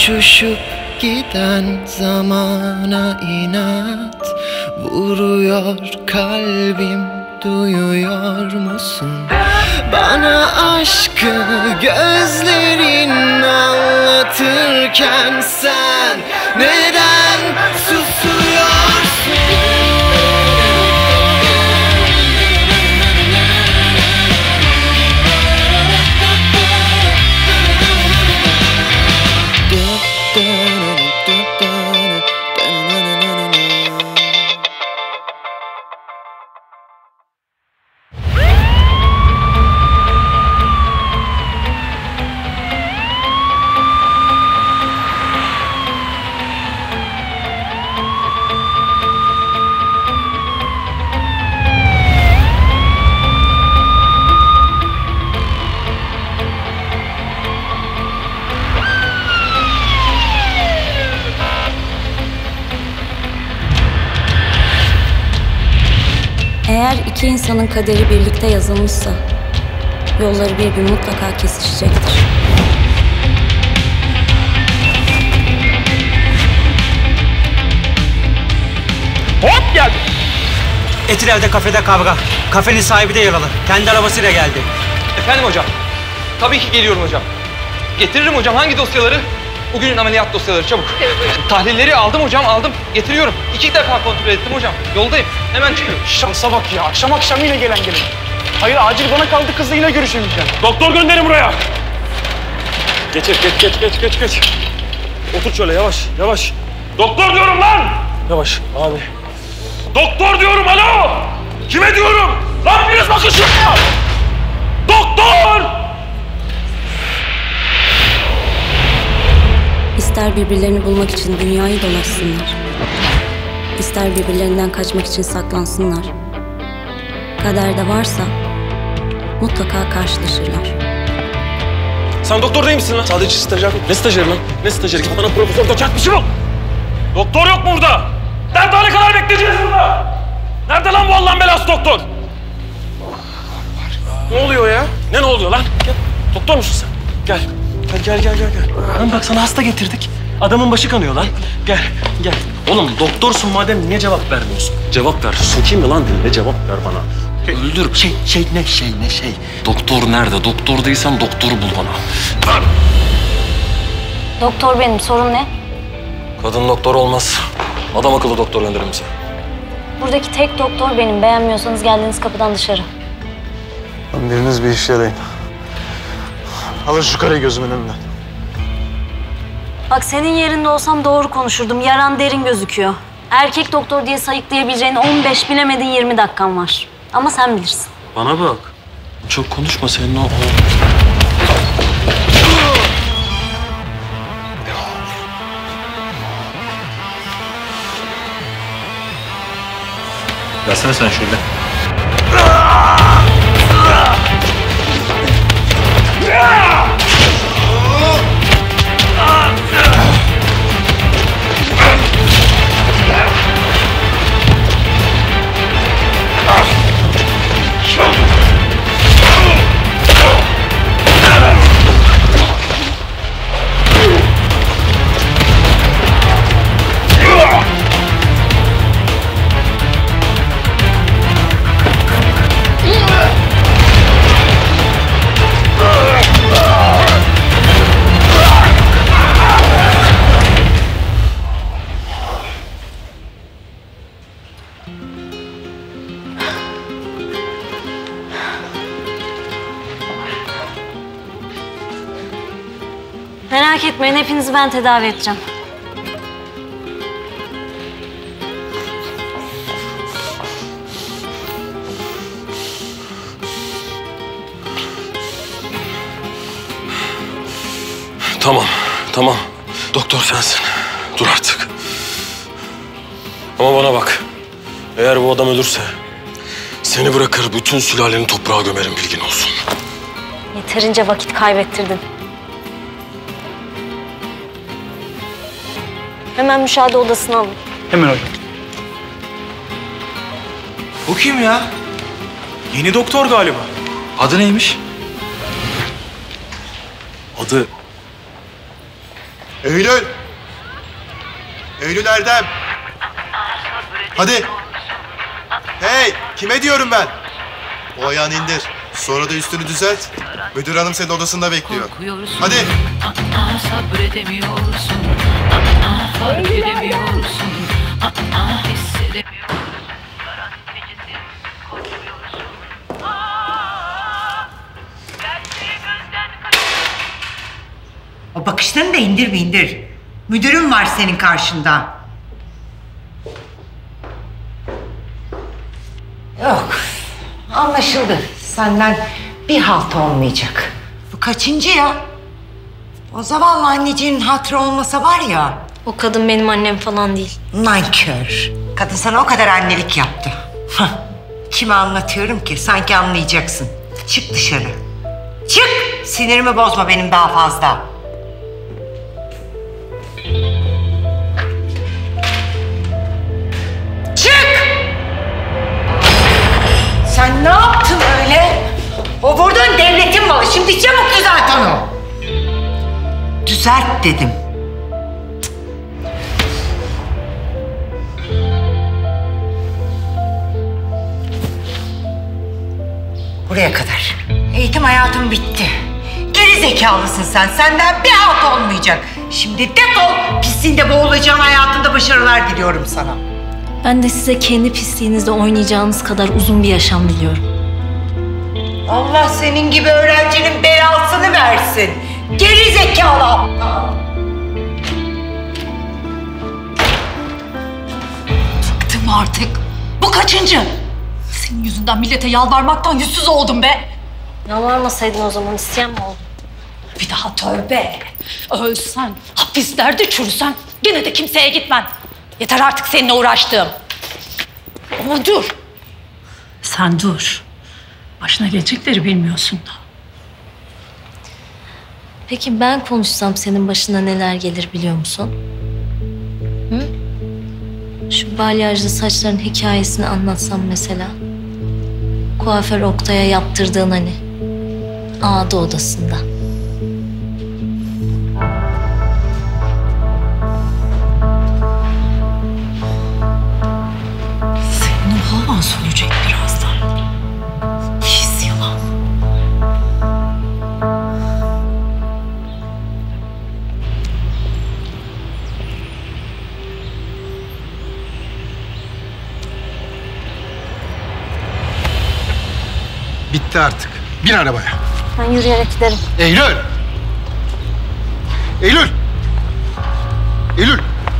Uçuşup giden zamana inat vuruyor kalbim, duyuyor musun? Bana aşkı gözlerin anlatırken sen neden susuyorsun? İki insanın kaderi birlikte yazılmışsa, yolları bir gün mutlaka kesişecektir. Hop geldi! Etiler'de kafede kavga. Kafenin sahibi de yaralı. Kendi arabasıyla geldi. Efendim hocam? Tabii ki geliyorum hocam. Getiririm hocam. Hangi dosyaları? Bugünün ameliyat dosyaları, çabuk. Tahlilleri aldım hocam, aldım. Getiriyorum. 2 defa kontrol ettim hocam. Yoldayım. Hemen çıkıyorum. Şansa bak ya. Akşam akşam yine gelen gelin. Hayır, acil bana kaldı. Kızla yine görüşemeyeceğim. Doktor gönderin buraya. Geç. Otur şöyle, yavaş. Doktor diyorum lan! Yavaş abi. Doktor diyorum, alo! Kime diyorum? Lan biriniz bakın şuraya! Doktor! İster birbirlerini bulmak için dünyayı dolaşsınlar, ister birbirlerinden kaçmak için saklansınlar. Kaderde varsa mutlaka karşılaşırlar. Sen doktor değil misin lan? Sadece stajyer. Ne stajyeri lan? Ne stajyeri? Bana profesör doktormuş mu? Doktor yok mu burada? Nerede ne kadar bekleyeceğiz burada? Nerede lan bu Allah'ın belası doktor? Ne oluyor ya? Ne oluyor lan? Gel. Doktor musun sen? Gel. Gel. Lan bak sana hasta getirdik. Adamın başı kanıyor lan. Gel. Oğlum doktorsun madem niye cevap vermiyorsun? Cevap ver. Sokayım mı lan diline, cevap ver bana. Öldür. Şey. Doktor nerede? Doktor değilsen doktoru bul bana. Lan. Doktor benim. Sorun ne? Kadın doktor olmaz. Adam akıllı doktor gönderir misin? Buradaki tek doktor benim. Beğenmiyorsanız geldiğiniz kapıdan dışarı. Lan biriniz bir işe yarayın. Alın şu karayı gözümün önünden. Bak senin yerinde olsam doğru konuşurdum. Yaran derin gözüküyor. Erkek doktor diye sayıklayabileceğin 15, bilemedin 20 dakikan var. Ama sen bilirsin. Bana bak. Çok konuşma senin o... Gelsene sen şöyle. Merak etmeyin, hepinizi ben tedavi edeceğim. Tamam. Doktor sensin. Dur artık. Ama bana bak. Eğer bu adam ölürse seni bırakır, bütün sülaleni toprağa gömerim, bilgin olsun. Yeterince vakit kaybettirdin. Hemen müşahede odasına alın. Hemen hocam. Bu kim ya? Yeni doktor galiba. Adı neymiş? Adı... Eylül! Eylül Erdem! Hadi! Hey! Kime diyorum ben? O ayağını indir. Sonra da üstünü düzelt. Müdür hanım seni odasında bekliyor. Hadi! Eylül Erdem! O bakışlarını da indir bir indir. Müdürün var senin karşında. Yok. Anlaşıldı. Senden bir halt olmayacak. Bu kaçıncı ya? O zavallı anneciğinin hatırı olmasa var ya. O kadın benim annem falan değil. Nankör. Kadın sana o kadar annelik yaptı. Kime anlatıyorum ki? Sanki anlayacaksın. Çık dışarı. Çık! Sinirimi bozma benim daha fazla. Sen ne yaptın öyle? O vurduğun devletin malı. Şimdi çabuk düzelt onu. Düzelt dedim. Buraya kadar. Eğitim hayatım bitti. Geri zekalısın sen. Senden bir halt olmayacak. Şimdi defol. Pisliğinde boğulacağın hayatında başarılar diliyorum sana. Ben de size kendi pisliğinizle oynayacağınız kadar uzun bir yaşam diliyorum. Allah senin gibi öğrencinin belasını versin. Geri zekalı! Bıktım artık. Bu kaçıncı? Senin yüzünden millete yalvarmaktan yüzsüz oldum be. Yalvarmasaydın o zaman isteyen mi oldun? Bir daha tövbe. Ölsen, hapislerde çürüsen gene de kimseye gitmen. Yeter artık seninle uğraştım. Ama dur. Sen dur. Başına gelecekleri bilmiyorsun da. Peki ben konuşsam senin başına neler gelir biliyor musun? Hı? Şu balyajlı saçların hikayesini anlatsam mesela. Kuaför Oktay'a yaptırdığın hani. Ağda odasında. Söyleyecek birazdan. Pis yalan. Bitti artık. Bin arabaya. Ben yürüyerek giderim. Eylül! Eylül! Eylül!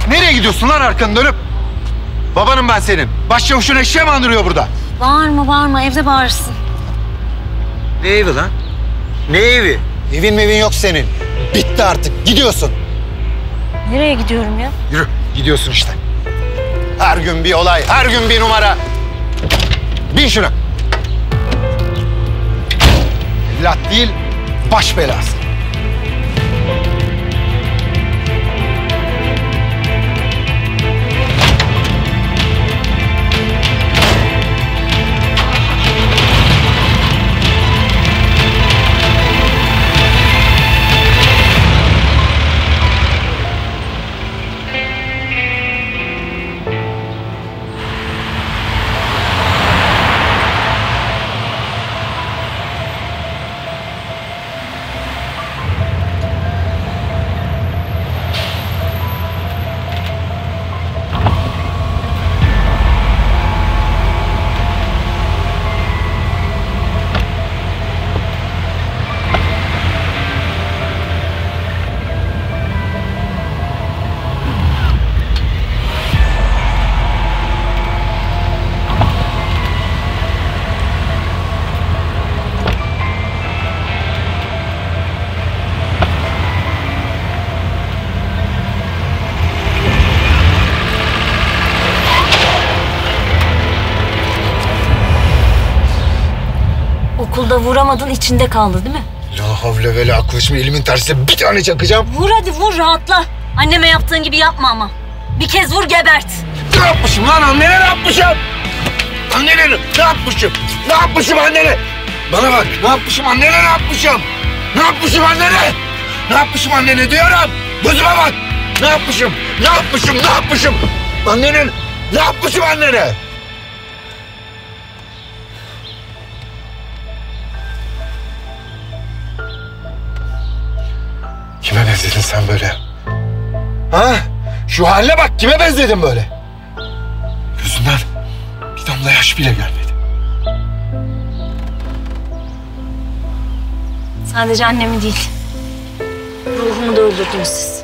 Nereye gidiyorsun lan arkanı dönüp? Babanım ben senin. Başçavuşun eşeğe mi andırıyor burada? Bağırma bağırma. Evde bağırsın. Ne evi lan? Ne evi? Evin mevin yok senin. Bitti artık. Gidiyorsun. Nereye gidiyorum ya? Yürü. Gidiyorsun işte. Her gün bir olay. Her gün bir numara. Bin şuna. Evlat değil, baş belası. Okulda vuramadın, içinde kaldı değil mi? La havle ve la kuşma, elimin tersine bir tane çakacağım. Vur hadi vur, rahatla. Anneme yaptığın gibi yapma ama. Bir kez vur, gebert. Ne yapmışım lan annene, ne yapmışım? Annene ne yapmışım? Ne yapmışım annene? Bana bak, ne yapmışım annene, ne yapmışım? Ne yapmışım annene? Ne yapmışım annene diyorum? Gözüme bak! Ne yapmışım? Ne yapmışım? Ne yapmışım? Annenin... Ne yapmışım annene? Kime benzedin sen böyle? Ha? Şu haline bak, kime benzedin böyle? Gözünden bir damla yaş bile gelmedi. Sadece annemi değil, ruhumu da öldürdünüz siz.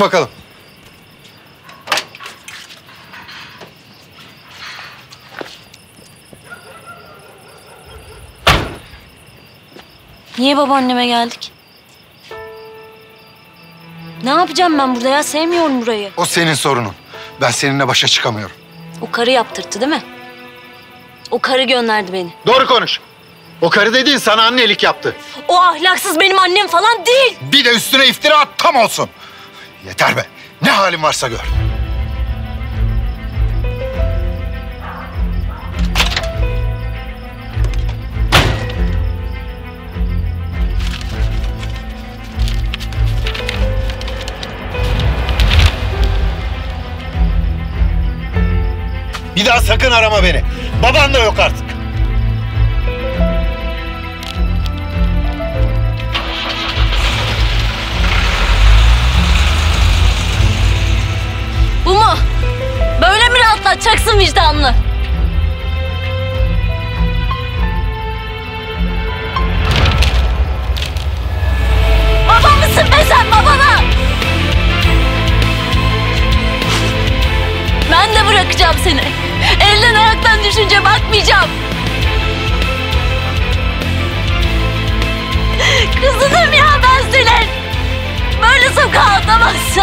Bakalım. Niye babaanneme geldik? Ne yapacağım ben burada ya? Sevmiyorum burayı. O senin sorunun. Ben seninle başa çıkamıyorum. O karı yaptırttı değil mi? O karı gönderdi beni. Doğru konuş. O karı dediğin sana annelik yaptı. O ahlaksız benim annem falan değil. Bir de üstüne iftira at tam olsun. Yeter be! Ne halin varsa gör! Bir daha sakın arama beni! Baban da yok artık! Atacaksın vicdanını. Baba mısın be sen, babana? Ben de bırakacağım seni. Elden ayaktan düşünce bakmayacağım. Kızım ya ben senin. Böyle sokağa atamazsın.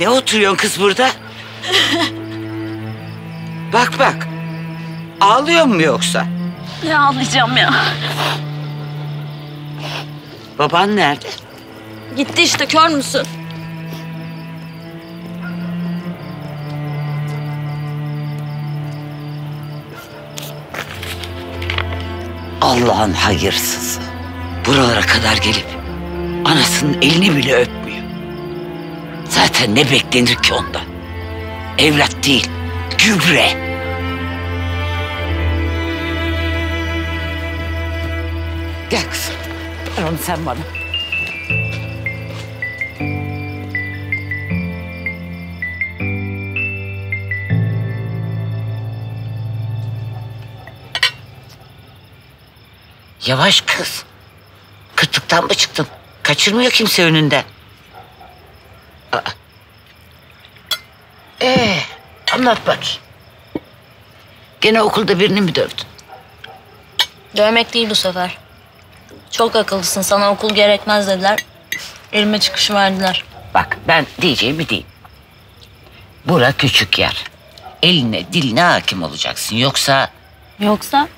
Ne oturuyorsun kız burada? Bak bak. Ağlıyor mu yoksa? Ne ağlayacağım ya? Baban nerede? Gitti işte, kör müsün? Allah'ın hayırsızı. Buralara kadar gelip anasının elini bile öpmüyor. Zaten ne beklenir ki ondan? Evlat değil, gübre. Gel kızım, ver onu sen bana. Yavaş kız. Kırpıktan mı çıktın? Kaçırmıyor kimse önünde. Anlat bakayım. Gene okulda birini mi dövdün? Dövmek değil bu sefer. Çok akıllısın, sana okul gerekmez dediler. Elime çıkışı verdiler. Bak ben diyeceğimi diyeyim. Bura küçük yer. Eline diline hakim olacaksın. Yoksa... Yoksa?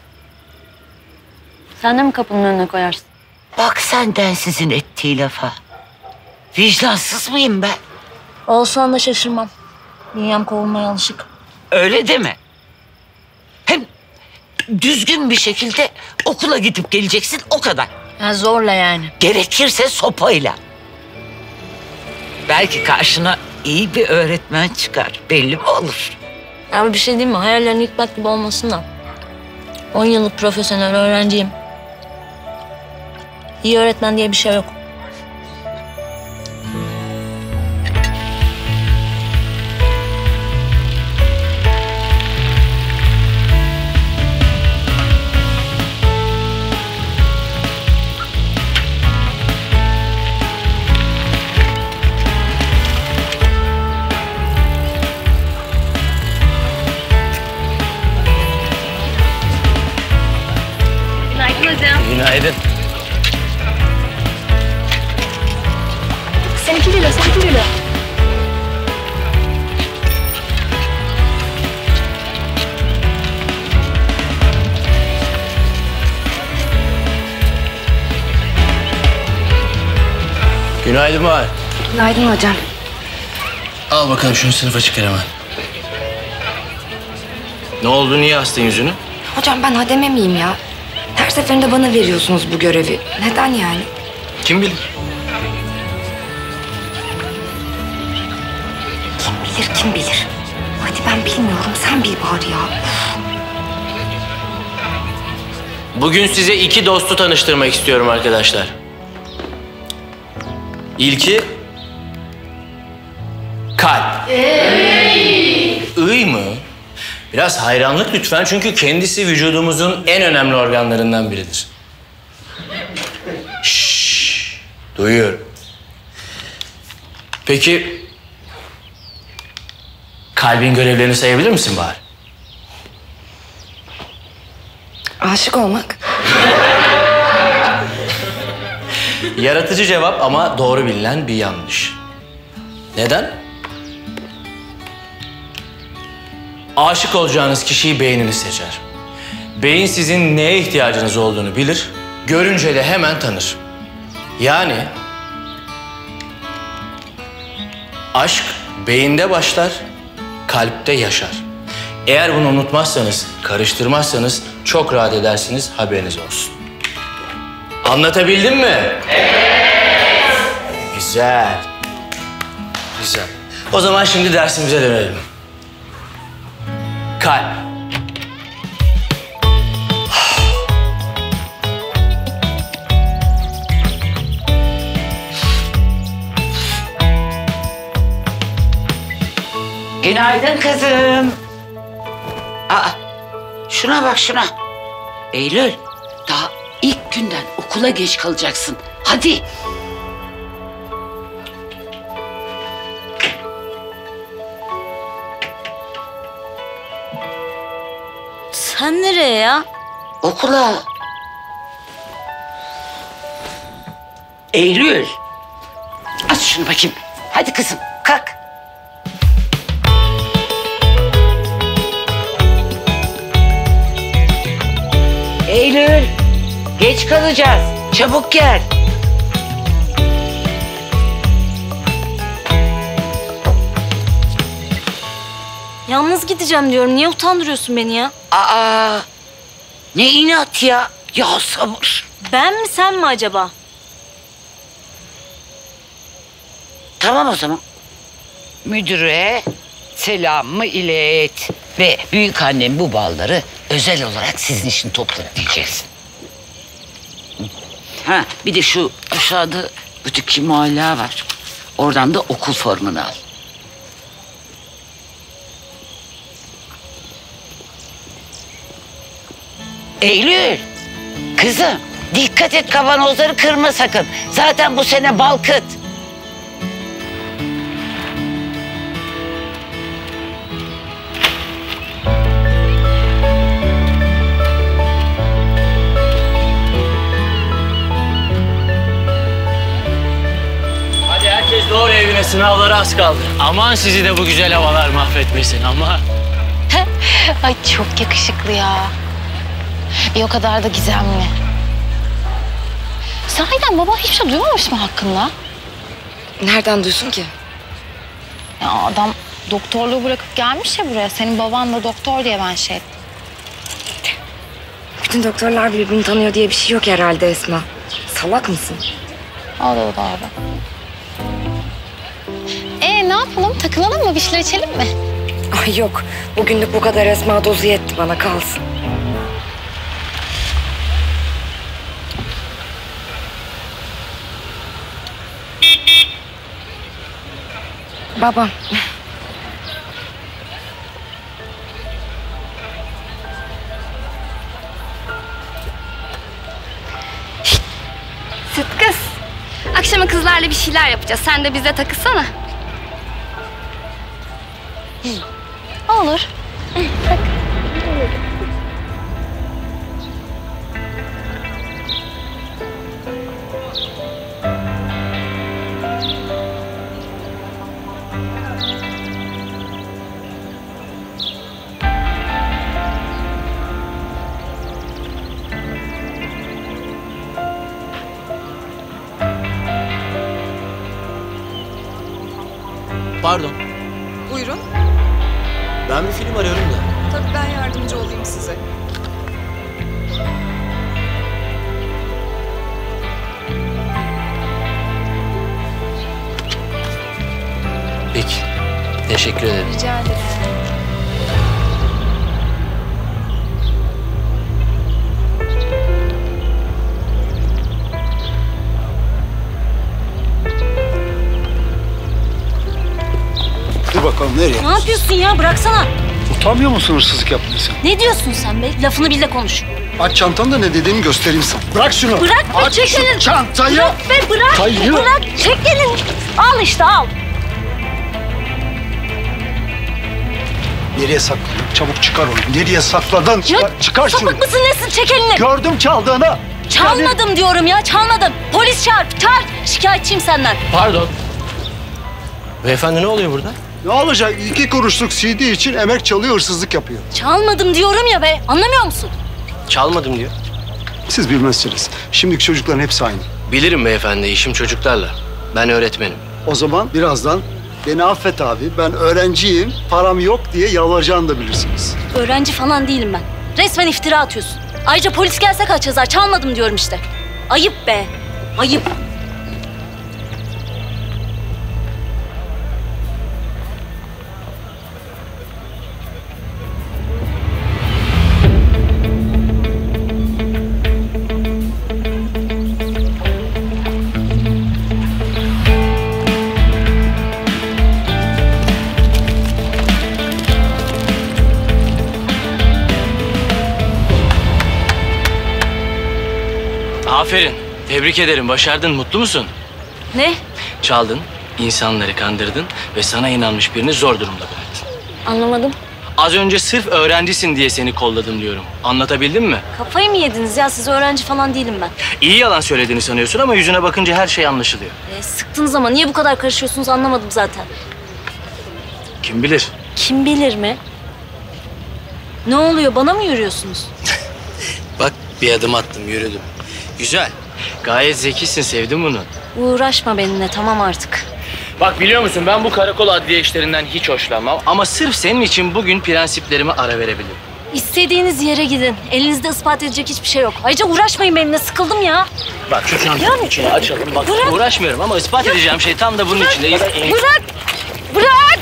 Sen de mi kapının önüne koyarsın? Bak senden sizin ettiği lafa. Vicdansız mıyım ben? Olsan da şaşırmam. Dünyam kovulmaya alışık. Öyle deme. Hem düzgün bir şekilde okula gidip geleceksin, o kadar. Ha, zorla yani. Gerekirse sopayla. Belki karşına iyi bir öğretmen çıkar. Belli mi olur? Ama bir şey diyeyim mi? Hayallerin yıkmak gibi olmasın da. 10 yıllık profesyonel öğrenciyim. İyi öğretmen diye bir şey yok. Günaydın. Sen iki lira. Günaydın Bahar. Günaydın hocam. Al bakalım şunu, sınıfa çıkar hemen. Ne oldu, niye astın yüzünü? Hocam ben hademe miyim ya? Her seferinde bana veriyorsunuz bu görevi. Neden yani? Kim bilir? Kim bilir? Hadi ben bilmiyorum, sen bil bari ya. Bugün size iki dostu tanıştırmak istiyorum arkadaşlar. İlki... Kalp. Iy mı? Biraz hayranlık lütfen, çünkü kendisi vücudumuzun en önemli organlarından biridir. Şşş, duyuyorum. Peki, kalbin görevlerini sayabilir misin bari? Aşık olmak. Yaratıcı cevap ama doğru bilinen bir yanlış. Neden? Aşık olacağınız kişiyi beyniniz seçer. Beyin sizin neye ihtiyacınız olduğunu bilir, görünce de hemen tanır. Yani aşk beyinde başlar, kalpte yaşar. Eğer bunu unutmazsanız, karıştırmazsanız çok rahat edersiniz, haberiniz olsun. Anlatabildim mi? Evet. Güzel. Güzel. O zaman şimdi dersimize dönelim. Kalp. Günaydın kızım. Aa, şuna bak şuna. Eylül, daha ilk günden okula geç kalacaksın. Hadi. Sen nereye ya? Okula. Eylül. Aç şunu bakayım. Hadi kızım, kalk. Eylül, geç kalacağız. Çabuk gel. Yalnız gideceğim diyorum. Niye utandırıyorsun beni ya? Aa, ne inat ya. Ya sabır. Ben mi, sen mi acaba? Tamam o zaman. Müdüre selamımı ilet. Ve büyükannem bu balları özel olarak sizin için topladı diyeceksin. Ha, bir de şu aşağıda butikçi muhalla var. Oradan da okul formunu al. Eylül, kızım dikkat et, kavanozları kırma sakın. Zaten bu sene bal kıt. Hadi herkes doğru evine, sınavlara az kaldı. Aman sizi de bu güzel havalar mahvetmesin ama. Ay çok yakışıklı ya. Bir o kadar da gizemli. Sahiden baba hiçbir şey duymamış mı hakkında? Nereden duysun ki? Ya adam doktorluğu bırakıp gelmiş ya buraya. Senin baban da doktor diye ben şey ettim. Bütün doktorlar birbirini tanıyor diye bir şey yok herhalde Esma. Salak mısın? O da abi. Ne yapalım? Takılalım mı? Bir şeyler içelim mi? Ay yok. Bugünlük bu kadar Esma, dozu yetti bana. Kalsın. Babam. Süt kız. Akşama kızlarla bir şeyler yapacağız. Sen de bize takılsana. Olur. Bak. Pardon. Buyurun. Ben bir film arıyorum da. Tabii, ben yardımcı olayım size. Peki. Teşekkür ederim. Rica ederim. Bakalım nereye? Ne yapıyorsun ya? Bıraksana. Utanmıyor musun hırsızlık yaptığını sen? Ne diyorsun sen be? Lafını bil de konuş. Aç çantanı da ne dediğimi göstereyim sana. Bırak şunu. Bırak be, aç çek elini. Çantayı. Bırak be, bırak. Çantayı. Bırak, çek elini. Al işte, al. Nereye sakladın? Çabuk çıkar onu. Nereye sakladın? Çıkar şunu. Sapık mısın nesin? Çek elini. Gördüm çaldığını. Çalmadım yani... diyorum ya, çalmadım. Polis çağır. Şikayetçiyim senden. Pardon. Beyefendi ne oluyor burada? Ne olacak? 2 kuruşluk CD için emek çalıyor, hırsızlık yapıyor. Çalmadım diyorum ya be. Anlamıyor musun? Çalmadım diyor. Siz bilmezsiniz. Şimdiki çocukların hepsi aynı. Bilirim beyefendi. İşim çocuklarla. Ben öğretmenim. O zaman birazdan beni affet abi, ben öğrenciyim, param yok diye yalvaracağını da bilirsiniz. Öğrenci falan değilim ben. Resmen iftira atıyorsun. Ayrıca polis gelse kaç yazar. Çalmadım diyorum işte. Ayıp be. Ayıp. Aferin. Tebrik ederim. Başardın. Mutlu musun? Ne? Çaldın, insanları kandırdın ve sana inanmış birini zor durumda bıraktın. Anlamadım. Az önce sırf öğrencisin diye seni kolladım diyorum. Anlatabildim mi? Kafayı mı yediniz ya? Siz öğrenci falan değilim ben. İyi yalan söylediğini sanıyorsun ama yüzüne bakınca her şey anlaşılıyor. Sıktınız ama niye bu kadar karışıyorsunuz anlamadım zaten. Kim bilir? Kim bilir mi? Ne oluyor? Bana mı yürüyorsunuz? Bak, bir adım attım, yürüdüm. Güzel. Gayet zekisin. Sevdim bunu. Uğraşma benimle. Tamam artık. Bak biliyor musun, ben bu karakol adliye işlerinden hiç hoşlanmam. Ama sırf senin için bugün prensiplerime ara verebilirim. İstediğiniz yere gidin. Elinizde ispat edecek hiçbir şey yok. Ayrıca uğraşmayın benimle. Sıkıldım ya. Bak şu çantanın içini açalım. Bak bırak. Uğraşmıyorum ama ispat edeceğim şey tam da bunun içinde. Bırak! Bırak!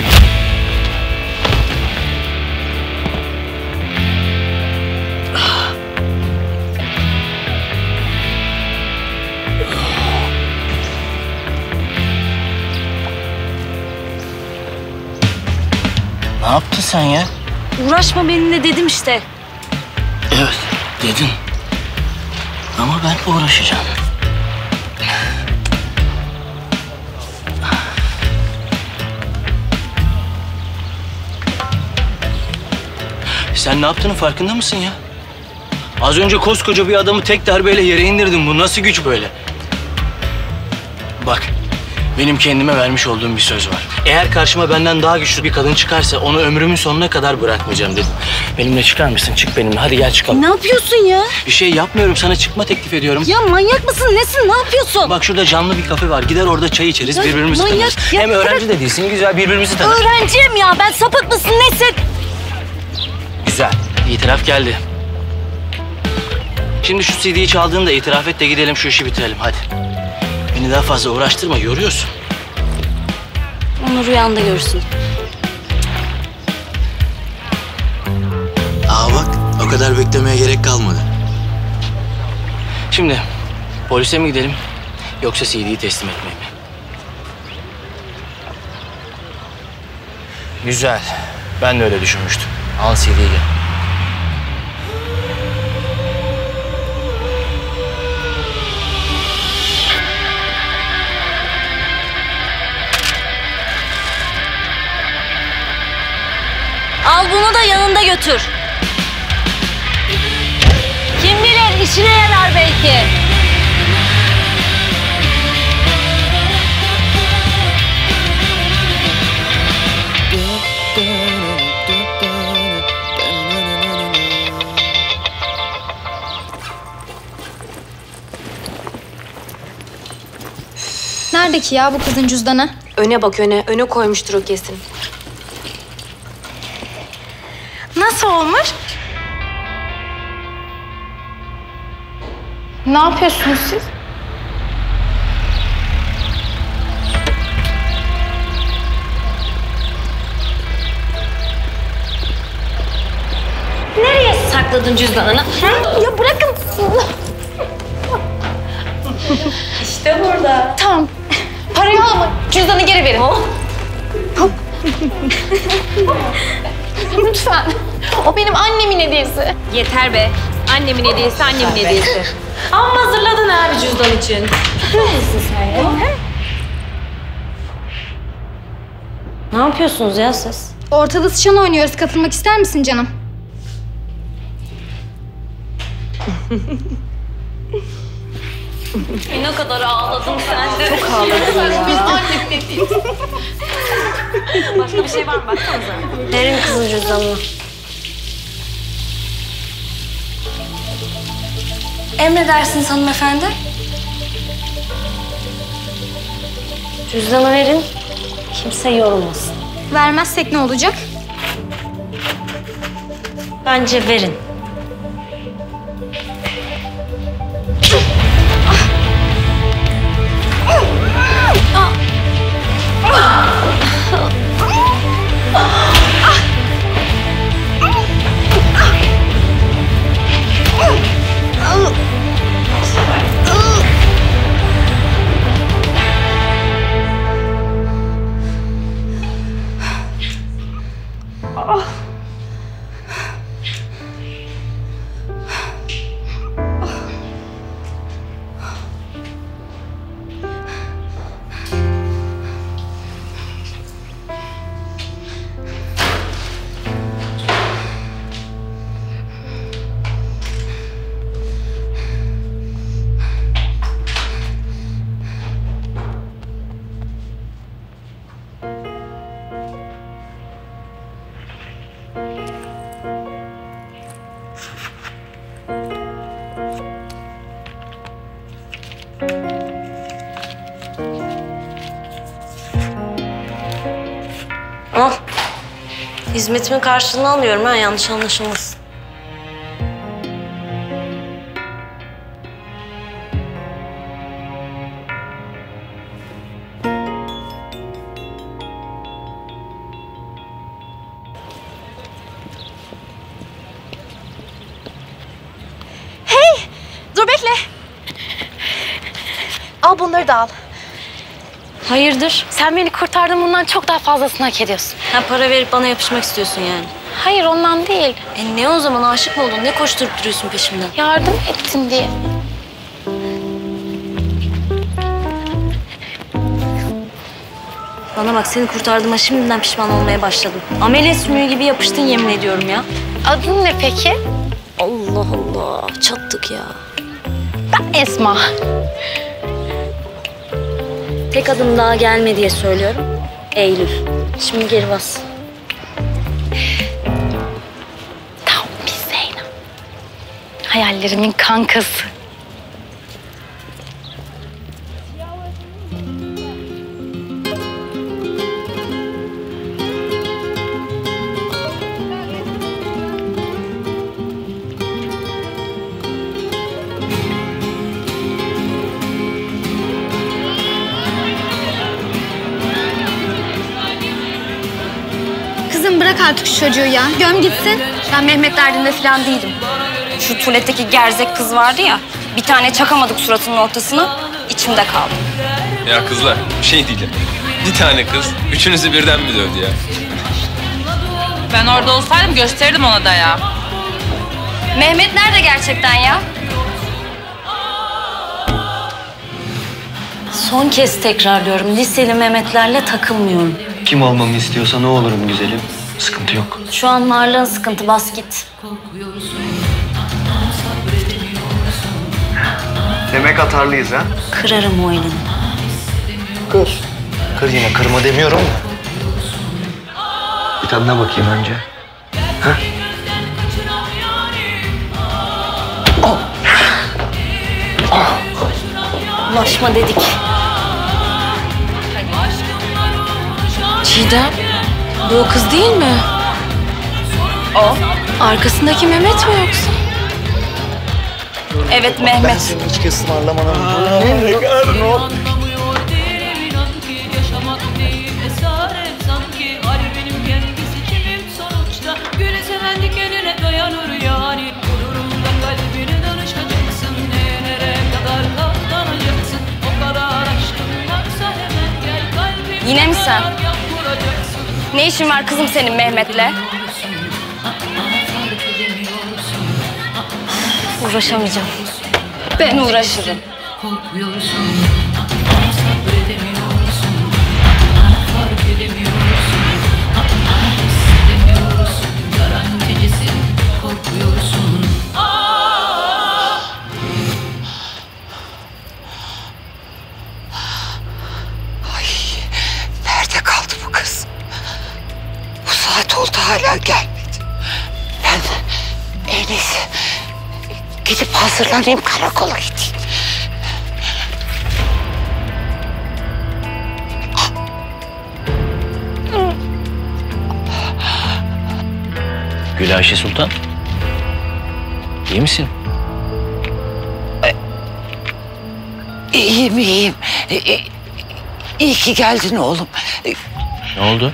Ne yaptın sen ya? Uğraşma benimle dedim işte. Evet, dedin. Ama ben uğraşacağım. Sen ne yaptığının farkında mısın ya? Az önce koskoca bir adamı tek darbeyle yere indirdin. Bu nasıl güç böyle? Bak, Benim kendime vermiş olduğum bir söz var. Eğer karşıma benden daha güçlü bir kadın çıkarsa onu ömrümün sonuna kadar bırakmayacağım dedim. Benimle çıkar mısın? Çık benimle. Hadi gel çıkalım. Ne yapıyorsun ya? Bir şey yapmıyorum. Sana çıkma teklif ediyorum. Ya manyak mısın? Nesin? Ne yapıyorsun? Bak şurada canlı bir kafe var. Gider orada çay içeriz. Ya birbirimizi tanırız. Hem öğrenci de değilsin. Güzel birbirimizi tanırız. Öğrenciyim ya. Ben sapık mısın? Nesin? Güzel. İtiraf geldi. Şimdi şu CD'yi çaldığını da itiraf et de gidelim şu işi bitirelim. Hadi. Beni daha fazla uğraştırma, yoruyorsun. Onu rüyanda görürsün. Aa bak, o kadar beklemeye gerek kalmadı. Şimdi polise mi gidelim, yoksa CD'yi teslim etmeye mi? Güzel, ben de öyle düşünmüştüm. Al CD'yi gel. Al bunu da yanında götür. Kim bilir işine yarar belki. Nerede ki ya bu kızın cüzdanı? Öne bak öne. Öne koymuştur o kesin. Nasıl olmuş? Ne yapıyorsunuz siz? Nereye sakladın cüzdanını? Hı? Ya bırakın. İşte burada. Tamam. Parayı alma. Cüzdanı geri verin. Lütfen. O benim annemin hediyesi. Yeter be. Annemin hediyesi, annemin hediyesi. Amma hazırladın abi cüzdan için. Neredesin sen ya? Ne yapıyorsunuz ya siz? Ortada sıçan oynuyoruz. Katılmak ister misin canım? Ne kadar ağladın sen de. Çok ağladım ya. Biz annem dediğiz. Başka bir şey var mı? Baksanıza. Derin kızın cüzdanına. Emredersiniz hanımefendi. Cüzdanı verin. Kimse yorulmasın. Vermezsek ne olacak? Bence verin. Hizmetimin karşılığını almıyorum ha, yanlış anlaşılmasın. Hey! Dur bekle. Al bunları da al. Hayırdır? Sen beni kurtardın, bundan çok daha fazlasını hak ediyorsun. Ha, para verip bana yapışmak istiyorsun yani. Hayır, ondan değil. E ne o zaman, aşık mı oldun? Ne koşturup duruyorsun peşimden? Yardım ettin diye. Bana bak, seni kurtardığıma şimdiden pişman olmaya başladım. Amele sümüğü gibi yapıştın yemin ediyorum ya. Adın ne peki? Allah Allah, çattık ya. Ben Esma. Tek adım daha gelme diye söylüyorum. Eylül. Şimdi geri bas. Tam bir Zeynep. Hayallerimin kankası. Bırak artık şu çocuğu ya. Göm gitsin. Ben Mehmet derdinde falan değilim. Şu tuvaletteki gerzek kız vardı ya. Bir tane çakamadık suratının ortasına. İçimde kaldı. Ya kızlar bir şey değil ya. Bir tane kız üçünüzü birden mi dövdü ya? Ben orada olsaydım gösterirdim ona da ya. Mehmet nerede gerçekten ya? Son kez tekrarlıyorum. Liseli Mehmetlerle takılmıyorum. Kim olmamı istiyorsa ne olurum güzelim. Sıkıntı yok. Şu an varlığın sıkıntı. Bas git. Demek atarlıyız ha? Kırarım o elini. Kır. Kır yine. Kırma demiyorum da. Bir tane daha bakayım önce. Ha? Oh. Oh. Ulaşma dedik. Çiğdem, bu o kız değil mi? O. Arkasındaki Mehmet mi yoksa? Evet Mehmet. Ben senin içki ısmarlamanı... Yine mi sen? Ne işin var kızım senin Mehmet'le? Uğraşamayacağım. Ben uğraşırım. Hala gelmedi. Ben en iyisi gidip hazırlanayım, karakola gideyim. Gülayşe Sultan, iyi misin? İyiyim, iyiyim. İyi ki geldin oğlum. Ne oldu?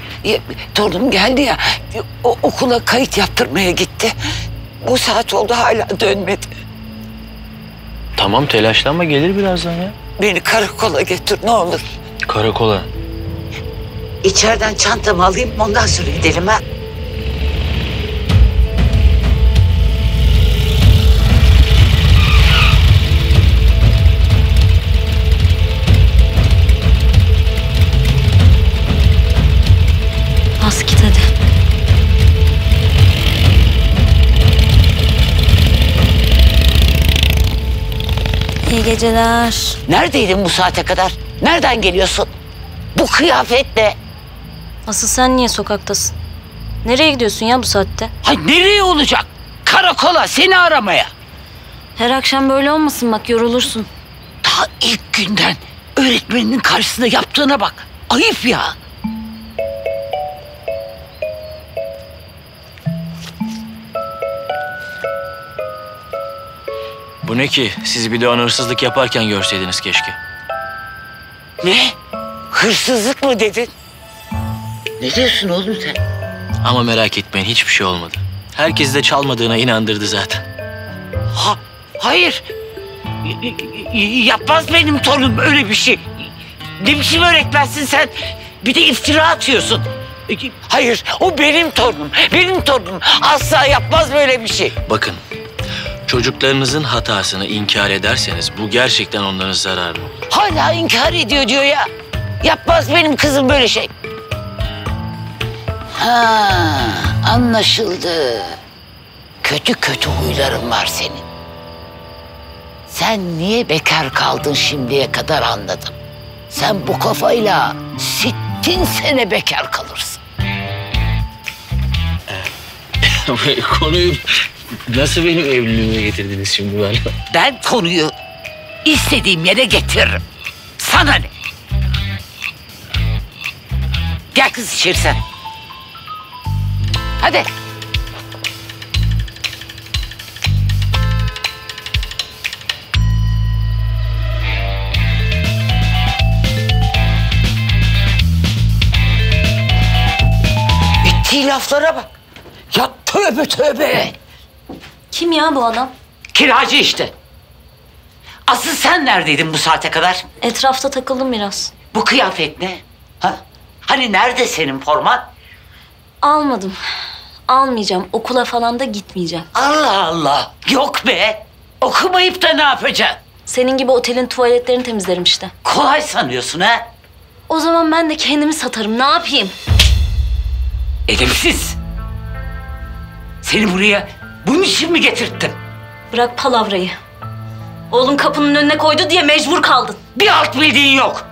Torunum geldi ya, okula kayıt yaptırmaya gitti. Bu saat oldu hala dönmedi. Tamam telaşlanma, gelir birazdan ya. Beni karakola götür ne olur. Karakola? İçeriden çantamı alayım ondan sonra gidelim ha. Bas git hadi. İyi geceler. Neredeydin bu saate kadar? Nereden geliyorsun? Bu kıyafetle. Asıl sen niye sokaktasın? Nereye gidiyorsun ya bu saatte? Hay nereye olacak? Karakola seni aramaya. Her akşam böyle olmasın bak yorulursun. Daha ilk günden öğretmeninin karşısında yaptığına bak. Ayıp ya. Bu ne ki? Siz bir de ona hırsızlık yaparken görseydiniz keşke. Ne? Hırsızlık mı dedin? Ne diyorsun oğlum sen? Ama merak etmeyin hiçbir şey olmadı. Herkes de çalmadığına inandırdı zaten. Hayır. Yapmaz benim torunum öyle bir şey. Ne biçim öğretmensin sen? Bir de iftira atıyorsun. Hayır o benim torunum. Benim torunum asla yapmaz böyle bir şey. Bakın. Çocuklarınızın hatasını inkar ederseniz bu gerçekten onların zararı olur. Hala inkar ediyor diyor ya. Yapmaz benim kızım böyle şey. Ha, anlaşıldı. Kötü huyların var senin. Sen niye bekar kaldın şimdiye kadar anladım. Sen bu kafayla 60 sene bekar kalırsın. Konuyu nasıl benim evliliğime getirdiniz şimdi bana? Ben konuyu istediğim yere getiririm. Sana ne? Gel kız içeri sen. Hadi. Bittiği laflara bak. Ya tövbe tövbe. Kim ya bu adam? Kiracı işte. Asıl sen neredeydin bu saate kadar? Etrafta takıldım biraz. Bu kıyafet ne? Ha? Hani nerede senin forman? Almadım. Almayacağım. Okula falan da gitmeyeceğim. Allah Allah. Yok be. Okumayıp da ne yapacaksın? Senin gibi otelin tuvaletlerini temizlerim işte. Kolay sanıyorsun ha? O zaman ben de kendimi satarım. Ne yapayım? Edepsiz. Seni buraya bunun için mi getirttim? Bırak palavrayı. Oğlum kapının önüne koydu diye mecbur kaldın. Bir alt bildiğin yok.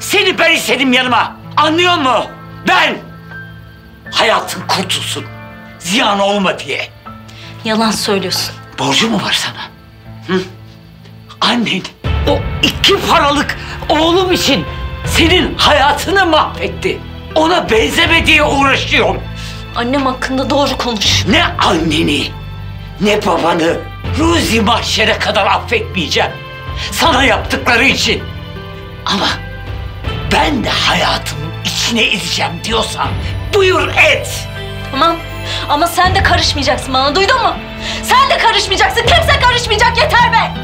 Seni ben istedim yanıma. Anlıyor musun? Ben. Hayatın kurtulsun. Ziyan olma diye. Yalan söylüyorsun. Borcu mu var sana? Hı? Annen o iki paralık oğlum için senin hayatını mahvetti. Ona benzeme diye uğraşıyorum. Annem hakkında doğru konuş. Ne anneni, ne babanı ruzi mahşere kadar affetmeyeceğim. Sana yaptıkları için. Ama ben de hayatımın içine izleyeceğim diyorsan buyur et. Tamam ama sen de karışmayacaksın bana, duydun mu? Sen de karışmayacaksın, kimse karışmayacak, yeter be!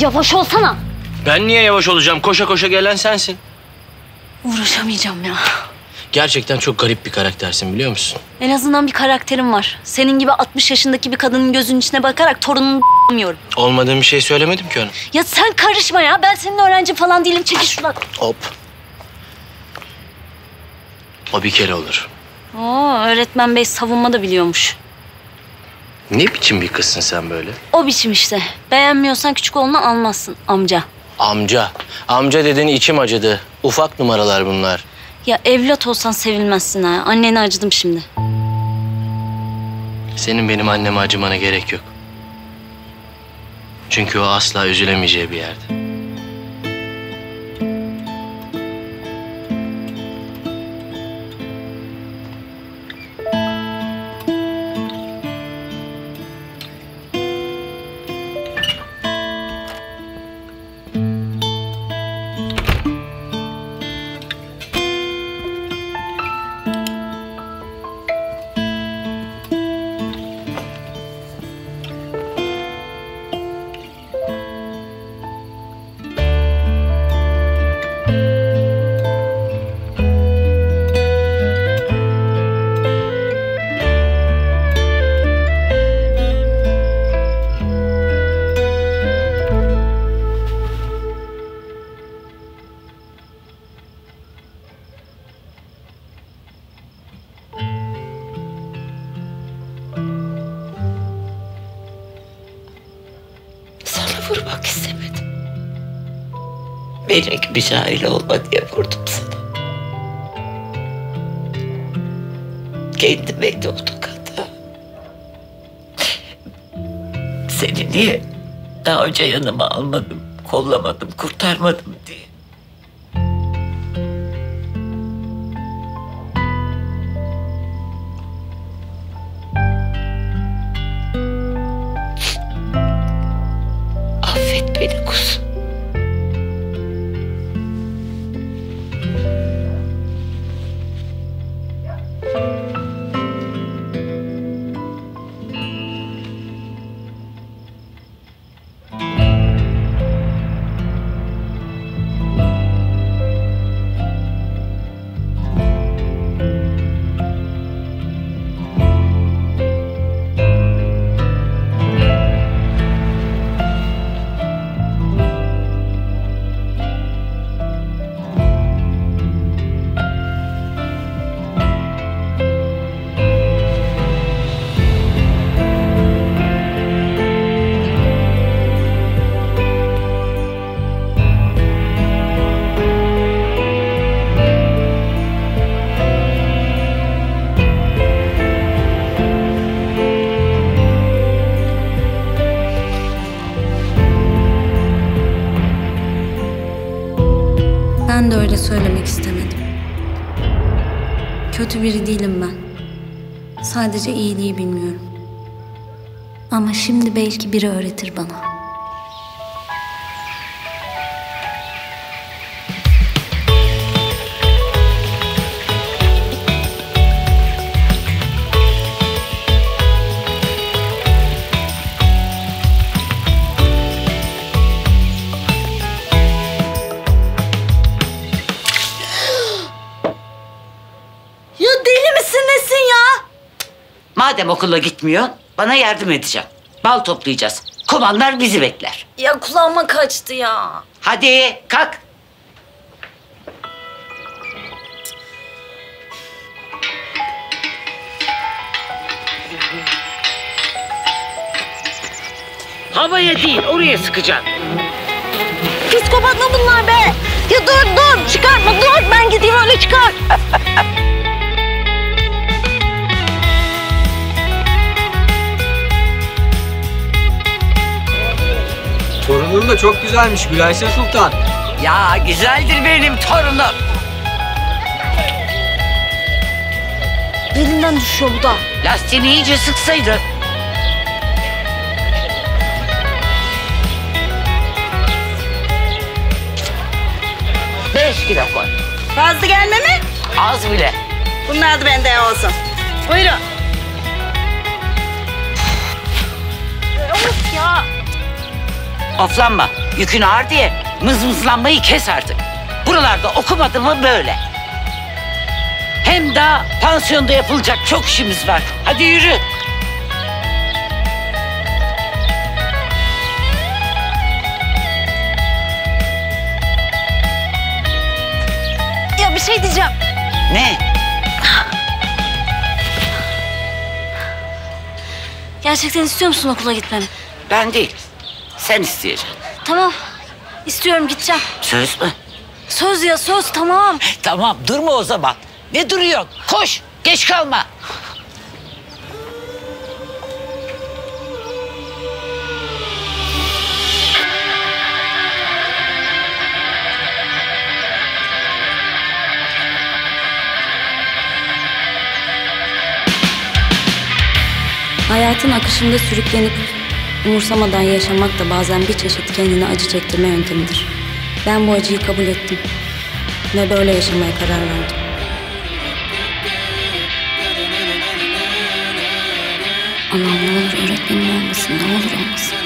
Yavaş olsana. Ben niye yavaş olacağım? Koşa koşa gelen sensin. Uğraşamayacağım ya. Gerçekten çok garip bir karaktersin, biliyor musun? En azından bir karakterim var. Senin gibi 60 yaşındaki bir kadının gözünün içine bakarak torununu d***miyorum. Olmadığım bir şey söylemedim ki ona. Ya sen karışma ya. Ben senin öğrencin falan değilim. Çekil şuradan. Hop. O bir kere olur. Oo, öğretmen bey savunma da biliyormuş. Ne biçim bir kızsın sen böyle? O biçim işte. Beğenmiyorsan küçük oğlunu almazsın amca. Amca. Amca dedin, içim acıdı. Ufak numaralar bunlar. Ya evlat olsan sevilmezsin ha. Anneni acıdım şimdi. Senin benim anneme acımana gerek yok. Çünkü o asla üzülemeyeceği bir yerde. Melek bir aile olma diye vurdum sana. Kendime de olduk hatta. Seni niye daha önce yanıma almadım, kollamadım, kurtarmadım diye. Affet beni kuzum. Kötü biri değilim ben. Sadece iyiliği bilmiyorum. Ama şimdi belki biri öğretir bana. Madem okula gitmiyor, bana yardım edeceğim. Bal toplayacağız. Kumanlar bizi bekler. Ya kulağıma kaçtı ya. Hadi kalk. Havaya değil, oraya sıkacaksın. Psikopat mı bunlar be? Ya dur, çıkartma, dur. Ben gideyim öyle çıkar. Torunun da çok güzelmiş Gülayşe Sultan. Ya güzeldir benim torunum. Elinden düşüyor bu da. Lastiğini iyice sıksaydı. Beş kilo koy. Fazla gelme mi? Az bile. Bunlar da bende olsun. Buyurun. Of ya. Oflanma, yükün ağır diye mızmızlanmayı kes artık. Buralarda okumadın mı böyle. Hem daha pansiyonda yapılacak çok işimiz var. Hadi yürü. Ya bir şey diyeceğim. Ne? Gerçekten istiyor musun okula gitmemi? Ben değil. Sen isteyeceksin. Tamam. İstiyorum, gideceğim. Söz mü? Söz ya, söz, tamam. Tamam, durma o zaman. Ne duruyorsun? Koş, geç kalma. Hayatın akışında sürüklenip umursamadan yaşamak da bazen bir çeşit kendine acı çektirme yöntemidir. Ben bu acıyı kabul ettim ve böyle yaşamaya karar verdim. Allah'ım ne olur öğretmenim olmasın, ne olur olmasın.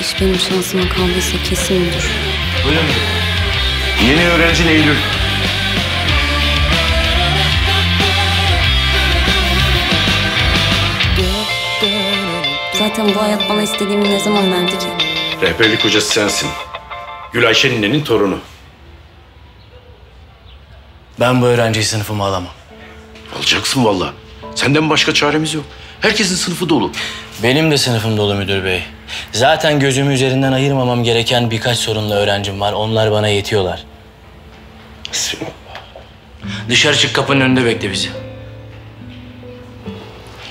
İş benim şansıma kaldıysa kesin olur. Buyurun. Yeni öğrencin Eylül. Zaten bu hayat bana istediğimi ne zaman verdi ki? Rehberlik hocası sensin. Gülayşe ninenin torunu. Ben bu öğrenciyi sınıfıma alamam. Alacaksın vallahi. Senden başka çaremiz yok. Herkesin sınıfı dolu. Benim de sınıfım dolu müdür bey. Zaten gözümü üzerinden ayırmamam gereken birkaç sorunlu öğrencim var. Onlar bana yetiyorlar. Dışarı çık, kapının önünde bekle bizi.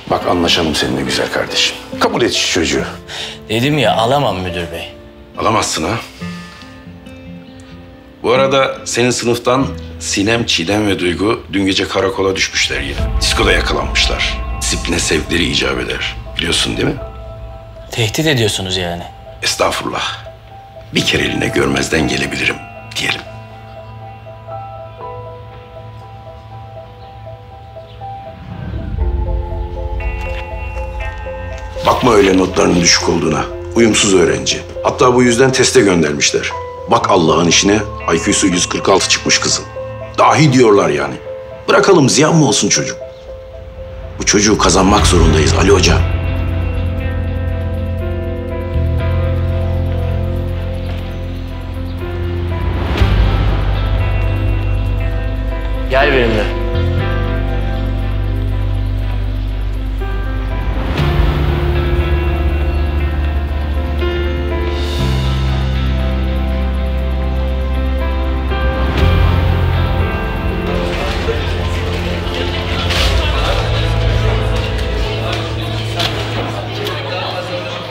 Bak anlaşalım seninle güzel kardeşim. Kabul et şu çocuğu. Dedim ya alamam müdür bey. Alamazsın ha. Bu arada senin sınıftan Sinem, Çiğdem ve Duygu dün gece karakola düşmüşler yine. Diskoda yakalanmışlar. Disipline sevkleri icap eder. Biliyorsun değil mi? Tehdit ediyorsunuz yani. Estağfurullah. Bir kere eline görmezden gelebilirim diyelim. Bakma öyle notlarının düşük olduğuna. Uyumsuz öğrenci. Hatta bu yüzden teste göndermişler. Bak Allah'ın işine, IQ'su 146 çıkmış kızın. Dahi diyorlar yani. Bırakalım, ziyan mı olsun çocuk? Bu çocuğu kazanmak zorundayız Ali Hoca. Gel benimle.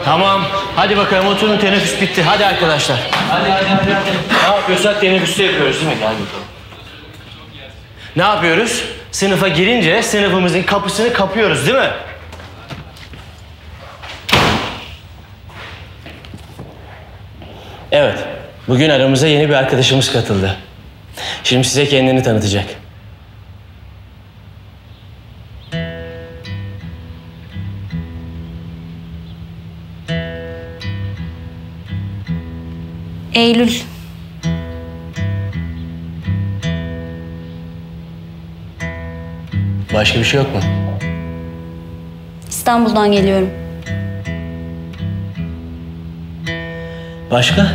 Tamam, hadi bakalım oturun, teneffüs bitti. Hadi arkadaşlar. Hadi. Ne yapıyorsak teneffüste yapıyoruz değil mi? Gel bakalım. Ne yapıyoruz? Sınıfa girince sınıfımızın kapısını kapıyoruz, değil mi? Evet, bugün aramıza yeni bir arkadaşımız katıldı. Şimdi size kendini tanıtacak. Eylül. Başka bir şey yok mu? İstanbul'dan geliyorum. Başka?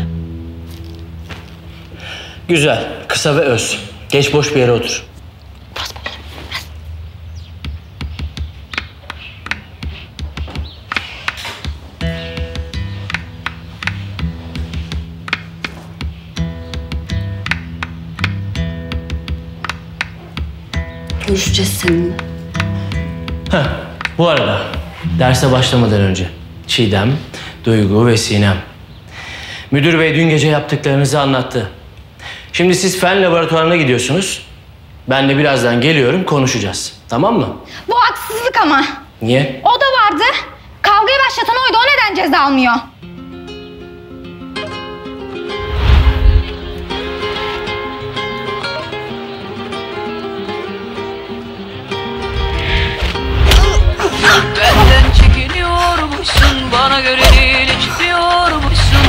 Güzel, kısa ve öz. Geç boş bir yere otur. Görüşeceğiz seninle. Heh, bu arada derse başlamadan önce Çiğdem, Duygu ve Sinem. Müdür Bey dün gece yaptıklarınızı anlattı. Şimdi siz fen laboratuvarına gidiyorsunuz. Ben de birazdan geliyorum, konuşacağız. Tamam mı? Bu haksızlık ama. Niye? O da vardı. Kavgayı başlatan oydu. O neden ceza almıyor? Benden çekiniyormuşsun, bana göre değil, çıkıyormuşsun.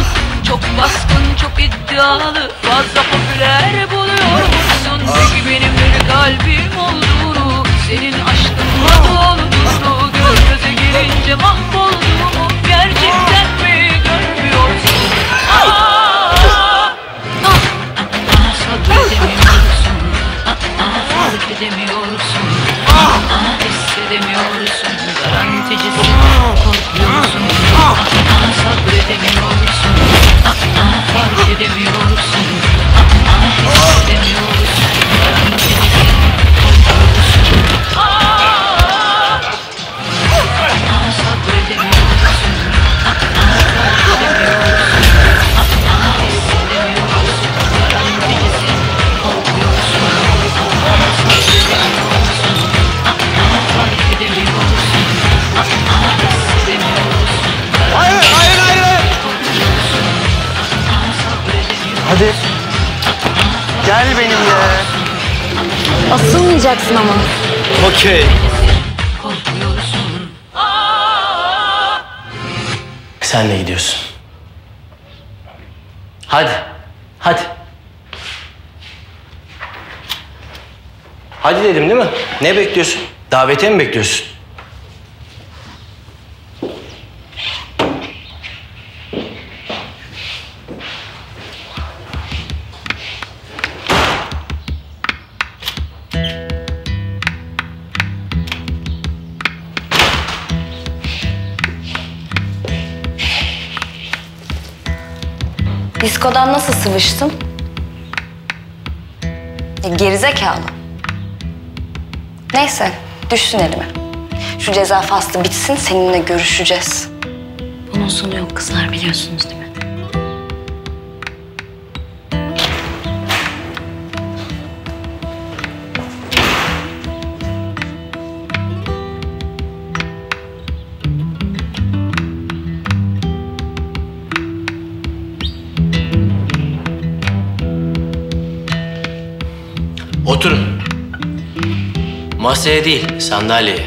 Çok baskın, çok iddialı, fazla popüler buluyormuşsun. Peki benim bir kalbim olduğunu, senin aşkınla olduğunu, göz göze gelince mahvolduğumu gerçekten mi görmüyorsun? Sabredemiyorsun, hissedemiyorsun. Garanticisin, korkuyorsun. Sabredemiyorsun, fark edemiyorsun. Hissedemiyorsun, garanticisin, korkuyorsun. Sabredemiyorsun, fark edemiyorsun. Hissedemiyorsun, garanticisin, korkuyorsun. Hayır, hayır, hayır. Hadi. Gel benimle. Asılmayacaksın ama. Okey. Sen de gidiyorsun. Hadi, hadi. Hadi dedim değil mi? Ne bekliyorsun? Davetiye mi bekliyorsun? Diskodan nasıl sıvıştın? Gerizekalı. Neyse, düşsün elime. Şu ceza faslı bitsin, seninle görüşeceğiz. Bunun sonu yok kızlar, biliyorsunuz değil mi? Oturun. Masaya değil, sandalyeye.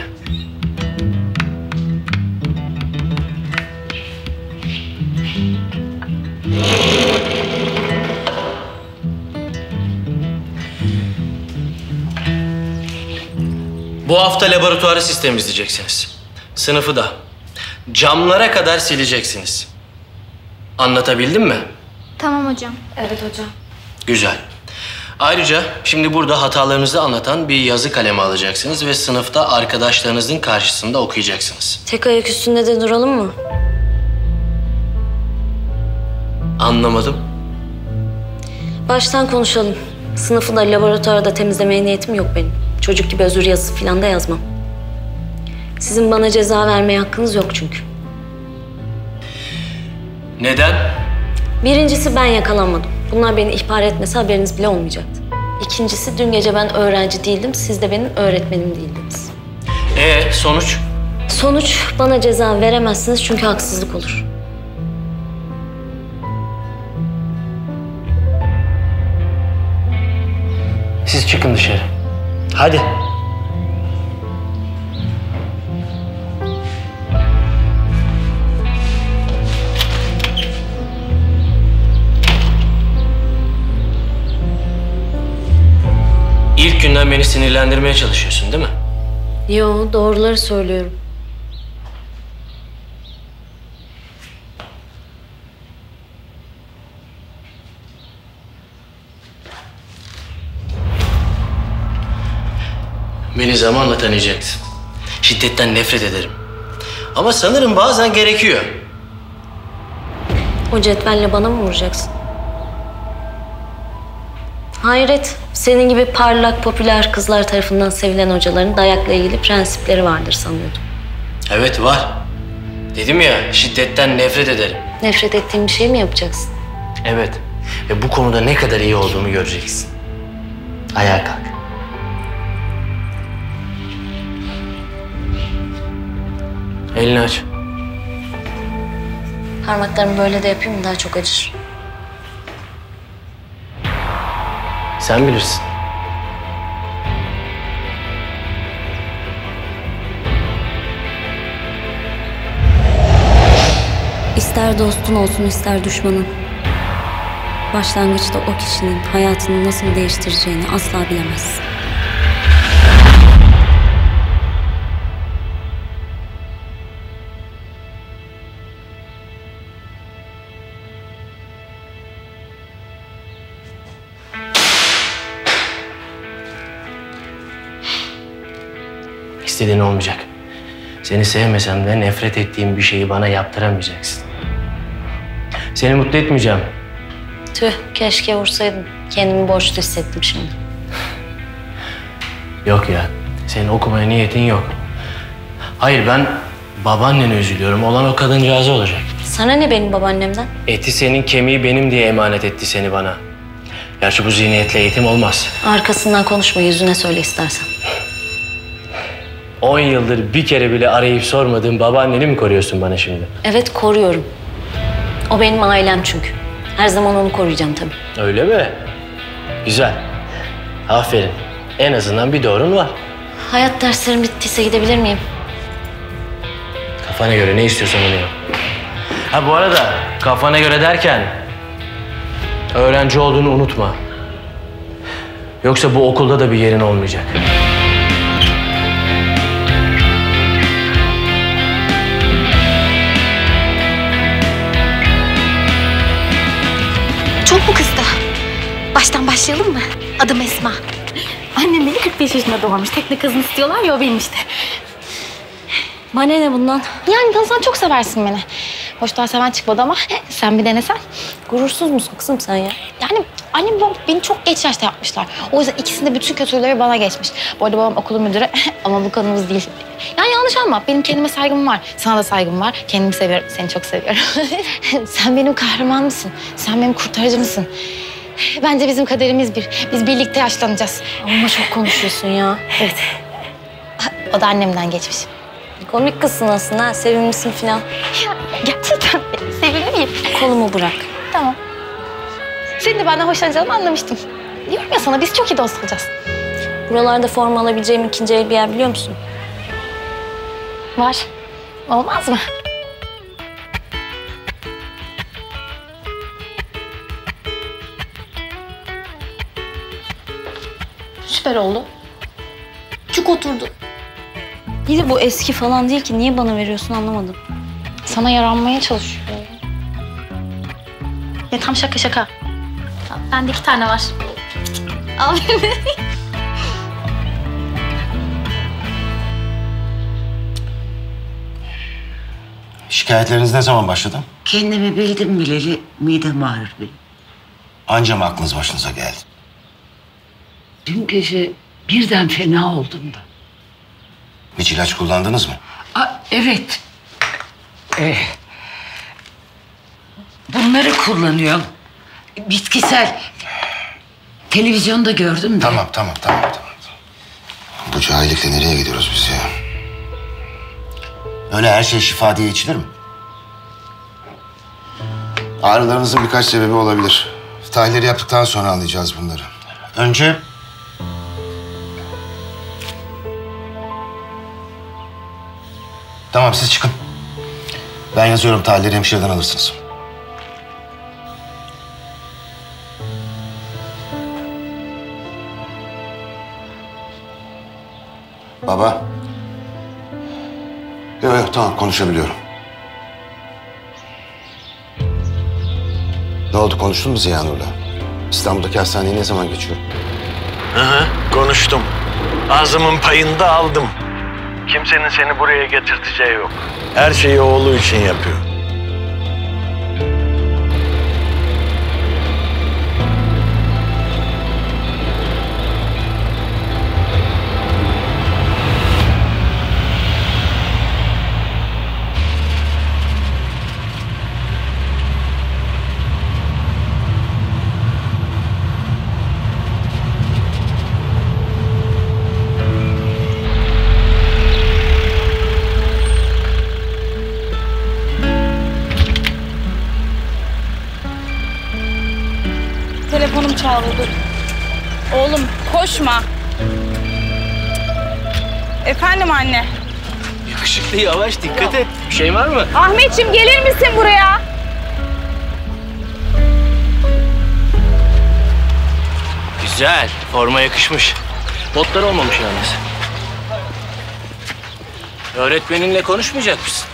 Bu hafta laboratuvarı siz temizleyeceksiniz. Sınıfı da. Camlara kadar sileceksiniz. Anlatabildim mi? Tamam hocam. Evet hocam. Güzel. Ayrıca şimdi burada hatalarınızı anlatan bir yazı kalemi alacaksınız ve sınıfta arkadaşlarınızın karşısında okuyacaksınız. Tek ayak üstünde de duralım mı? Anlamadım. Baştan konuşalım. Sınıfı da laboratuvarı da temizlemeye niyetim yok benim. Çocuk gibi özür yazısı falan da yazmam. Sizin bana ceza vermeye hakkınız yok çünkü. Neden? Birincisi ben yakalanmadım. Bunlar beni ihbar etmese haberiniz bile olmayacaktı. İkincisi, dün gece ben öğrenci değildim, siz de benim öğretmenim değildiniz. Sonuç? Sonuç, bana ceza veremezsiniz çünkü haksızlık olur. Siz çıkın dışarı. Hadi. İlk günden beni sinirlendirmeye çalışıyorsun, değil mi? Yo, doğruları söylüyorum. Beni zamanla tanıyacaksın. Şiddetten nefret ederim. Ama sanırım bazen gerekiyor. O cetvelle bana mı vuracaksın? Hayret, senin gibi parlak, popüler kızlar tarafından sevilen hocaların dayakla ilgili prensipleri vardır sanıyordum. Evet, var. Dedim ya, şiddetten nefret ederim. Nefret ettiğim bir şey mi yapacaksın? Evet. Ve bu konuda ne kadar iyi olduğumu göreceksin. Ayağa kalk. Elini aç. Parmaklarımı böyle de yapayım mı? Daha çok acır. Sen bilirsin. İster dostun olsun, ister düşmanın. Başlangıçta o kişinin hayatını nasıl değiştireceğini asla bilemezsin. İstediğin olmayacak. Seni sevmesem de nefret ettiğim bir şeyi bana yaptıramayacaksın. Seni mutlu etmeyeceğim. Tüh, keşke vursaydın. Kendimi borçlu hissettim şimdi. Yok ya, senin okumaya niyetin yok. Hayır, ben babaannene üzülüyorum. Olan o kadıncağıza olacak. Sana ne benim babaannemden? Eti senin, kemiği benim diye emanet etti seni bana. Gerçi bu zihniyetle eğitim olmaz. Arkasından konuşma, yüzüne söyle istersen. 10 yıldır bir kere bile arayıp sormadığın babaanneni mi koruyorsun bana şimdi? Evet, koruyorum. O benim ailem çünkü. Her zaman onu koruyacağım tabii. Öyle mi? Güzel. Aferin. En azından bir doğrun var. Hayat derslerim bittiyse gidebilir miyim? Kafana göre ne istiyorsan onu yap. Ha bu arada kafana göre derken öğrenci olduğunu unutma. Yoksa bu okulda da bir yerin olmayacak. Çok mu kızdı? Baştan başlayalım mı? Adım Esma. Annem beni 45 yaşında doğurmuş. Tekne kızını istiyorlar ya, o benim işte. Bana ne bundan? Yani tanısan çok seversin beni. Boştan seven çıkmadı ama sen bir denesen. Gurursuz musun kızım sen ya? Yani annem beni çok geç yaşta yapmışlar. O yüzden ikisinde bütün kötülükleri bana geçmiş. Bu arada babam okulu müdürü ama bu konumuz değil. Yani yanlış anlama. Benim kendime saygım var. Sana da saygım var. Kendimi seviyorum. Seni çok seviyorum. Sen benim kahraman mısın? Sen benim kurtarıcı mısın? Bence bizim kaderimiz bir. Biz birlikte yaşlanacağız. Ama çok konuşuyorsun ya. Evet. O da annemden geçmiş. Komik kızsın aslında ha. Sevimlisin falan. Ya, gerçekten sevimli miyim? Kolumu bırak. Tamam. Senin de benden hoşlanacağını anlamıştım. Diyorum ya sana, biz çok iyi dost olacağız. Buralarda forma alabileceğim ikinci el bir yer biliyor musun? Var. Olmaz mı? Süper oldu. Çık oturdu. İyi de bu eski falan değil ki. Niye bana veriyorsun anlamadım. Sana yaranmaya çalışıyor. Ya tam şaka şaka. Bende 2 tane var. Al beni. Şikayetleriniz ne zaman başladı? Kendimi bildim bileli midem ağrır benim. Anca mı aklınız başınıza geldi? Dün gece birden fena oldum da. Hiç ilaç kullandınız mı? Evet. Bunları kullanıyorum. Bitkisel. Televizyonda gördüm de. Tamam. Bu cahillikle nereye gidiyoruz biz ya? Öyle her şey şifa diye içilir mi? Ağrılarınızın birkaç sebebi olabilir. Tahlilleri yaptıktan sonra anlayacağız bunları. Önce... Tamam, siz çıkın. Ben yazıyorum, tahlilleri hemşireden alırsınız. Baba. Yok, tamam, konuşabiliyorum. Ne oldu, konuştun mu Ziya Nur'la? İstanbul'daki hastaneye ne zaman geçiyor? Hı, konuştum. Ağzımın payını da aldım. Kimsenin seni buraya getirteceği yok. Her şeyi oğlu için yapıyor. Çaldı. Oğlum koşma. Efendim anne. Yakışıklı, yavaş, dikkat et. Bir şey var mı? Ahmetciğim, gelir misin buraya? Güzel. Forma yakışmış. Botlar olmamış yalnız. Öğretmeninle konuşmayacak mısın?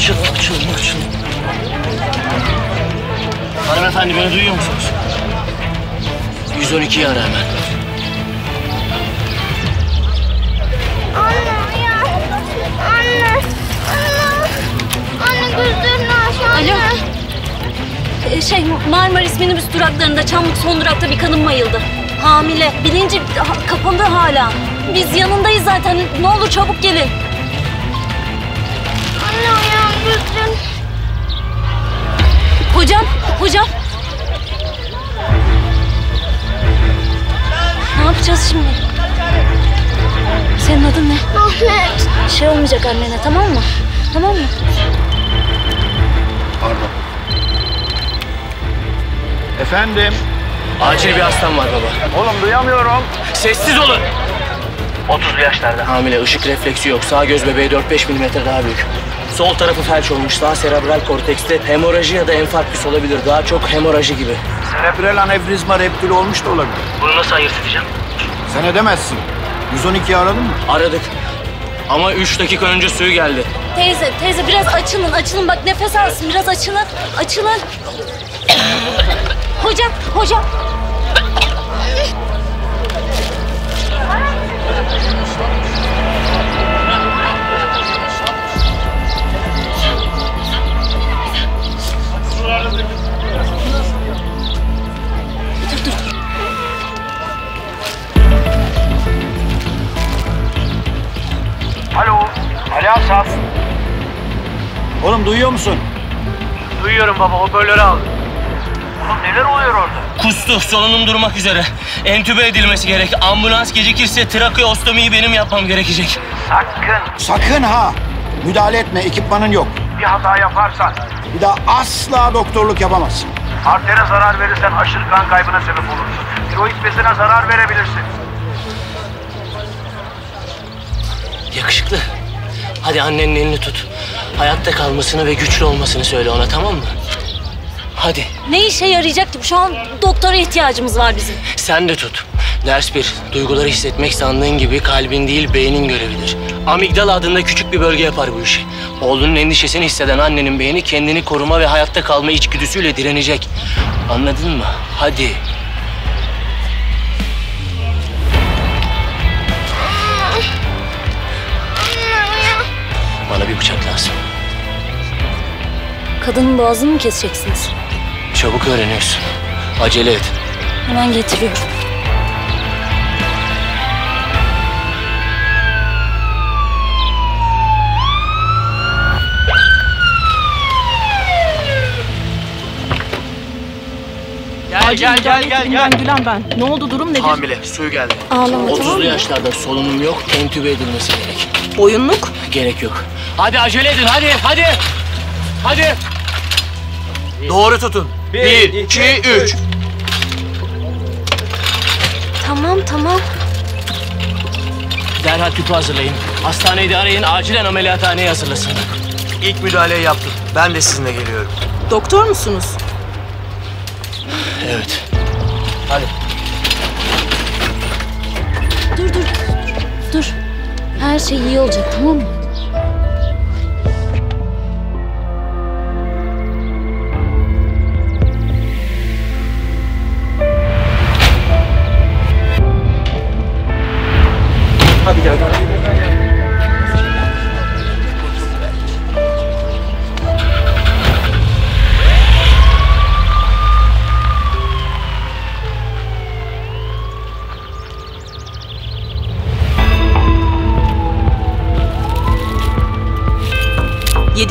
Açılın. Hanımefendi, beni duyuyor musunuz? 112'yi ara hemen. Anne gözlerini aç, anne. Alo. Marmaris minibüs duraklarında, Çamlık son durakta bir kadın bayıldı. Hamile, bilinci kapandı hala. Biz yanındayız zaten, ne olur çabuk gelin. Hocam. Ne yapacağız şimdi? Senin adın ne? Ahmet. Şey olmayacak annene, tamam mı? Pardon. Efendim? Acil bir hastam var baba. Oğlum duyamıyorum. Sessiz olun. 30'lu yaşlarda. Hamile, ışık refleksi yok. Sağ göz bebeği 4-5 milimetre daha büyük. Sol tarafı felç olmuş. Sağ serebral kortekste hemoraji ya da enfarktüs olabilir. Daha çok hemoraji gibi. Serebral anevrizma reptil olmuş da olabilir. Bunu nasıl ayırt edeceğim? Sen edemezsin. 112'yi aradın mı? Aradık. Ama 3 dakika önce suyu geldi. Teyze biraz açılın. Bak nefes alsın. Biraz açılın. Hocam. Dur. Alo, Ali Asaf. Oğlum duyuyor musun? Duyuyorum baba, hoparlörü al. Oğlum neler oluyor orada? Kustu, solunum durmak üzere. Entübe edilmesi gerek. Ambulans gecikirse trakeostomiyi benim yapmam gerekecek. Sakın ha! Müdahale etme, ekipmanın yok. Bir hata yaparsan bir daha asla doktorluk yapamazsın. Artere zarar verirsen aşırı kan kaybına sebep olursun. Tiroid bezine zarar verebilirsin. Yakışıklı. Hadi annenin elini tut. Hayatta kalmasını ve güçlü olmasını söyle ona, tamam mı? Hadi. Ne işe yarayacaktım? Şu an doktora ihtiyacımız var bizim. Sen de tut. Ders 1. Duyguları hissetmek sandığın gibi kalbin değil beynin görebilir. Amigdala adında küçük bir bölge yapar bu işi. Oğlunun endişesini hisseden annenin beyni kendini koruma ve hayatta kalma içgüdüsüyle direnecek. Anladın mı? Hadi. Bana bir bıçak lazım. Kadının boğazını mı keseceksiniz? Çabuk öğreniyorsun. Acele et. Hemen getiriyorum. Gel. Gülen ben. Ne oldu, durum nedir? Hamile, suyu geldi. Ağlama, 30'lu yaşlarda solunum yok, entübe edilmesi gerek. Boyunluk? Gerek yok. Hadi acele edin, hadi. Doğru tutun. 1, 2, 3. Tamam. Derhal tüpü hazırlayın. Hastaneyi de arayın, acilen ameliyathaneye hazırlasınlar. İlk müdahaleyi yaptım. Ben de sizinle geliyorum. Doktor musunuz? Evet. Hadi. Dur. Her şey iyi olacak, tamam mı? Hadi gel.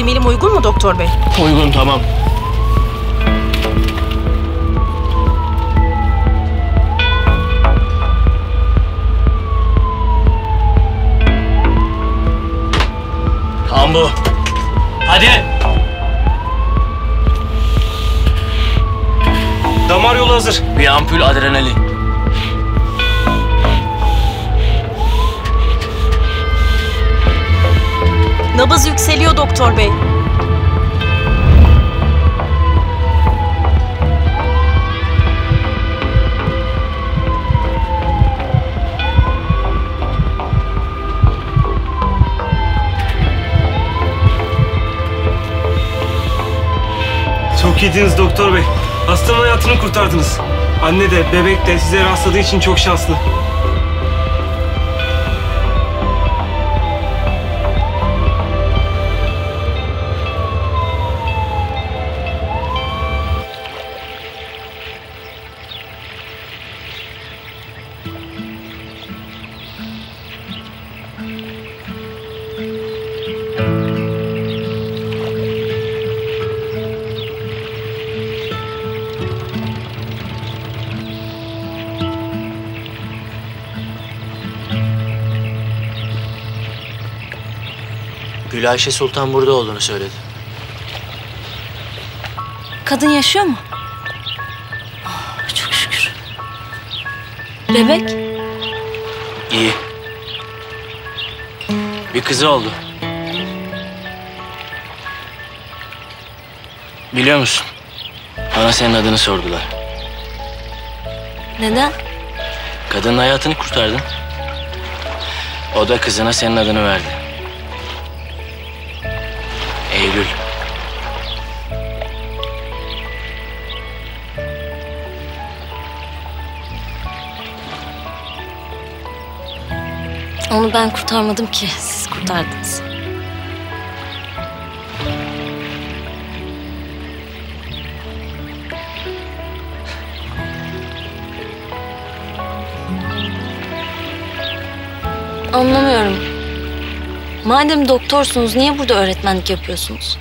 Milim uygun mu doktor bey? Uygun, tamam. Tam bu. Hadi. Damar yolu hazır. Bir ampul adrenalin. Nabız yükseliyor doktor bey. Çok iyiydiniz doktor bey. Hastanın hayatını kurtardınız. Anne de bebek de size rastladığı için çok şanslı. Gülayşe Sultan burada olduğunu söyledi. Kadın yaşıyor mu? Oh, çok şükür. Bebek? İyi. Bir kızı oldu. Biliyor musun? Bana senin adını sordular. Neden? Kadının hayatını kurtardın. O da kızına senin adını verdi. Eylül. Onu ben kurtarmadım ki, siz kurtardınız. Anlamıyorum. Madem doktorsunuz, niye burada öğretmenlik yapıyorsunuz?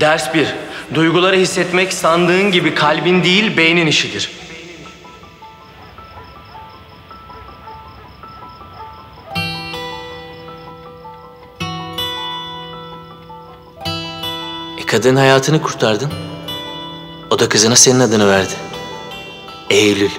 Ders 1. Duyguları hissetmek sandığın gibi kalbin değil, beynin işidir. Kadının hayatını kurtardın. O da kızına senin adını verdi. Eylül.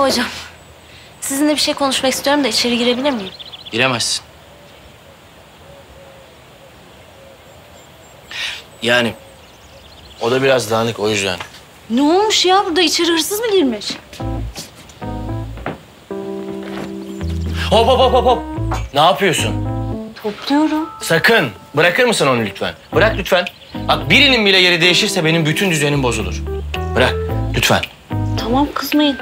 Hocam, sizinle bir şey konuşmak istiyorum da içeri girebilir miyim? Giremezsin. Yani o da biraz dağınık, o yüzden. Ne olmuş ya? Burada içeri hırsız mı girmiş? Hop hop hop hop hop! Ne yapıyorsun? Topluyorum. Sakın! Bırakır mısın onu lütfen? Bırak lütfen. Bak birinin bile yeri değişirse benim bütün düzenim bozulur. Bırak lütfen. Tamam, kızmayın.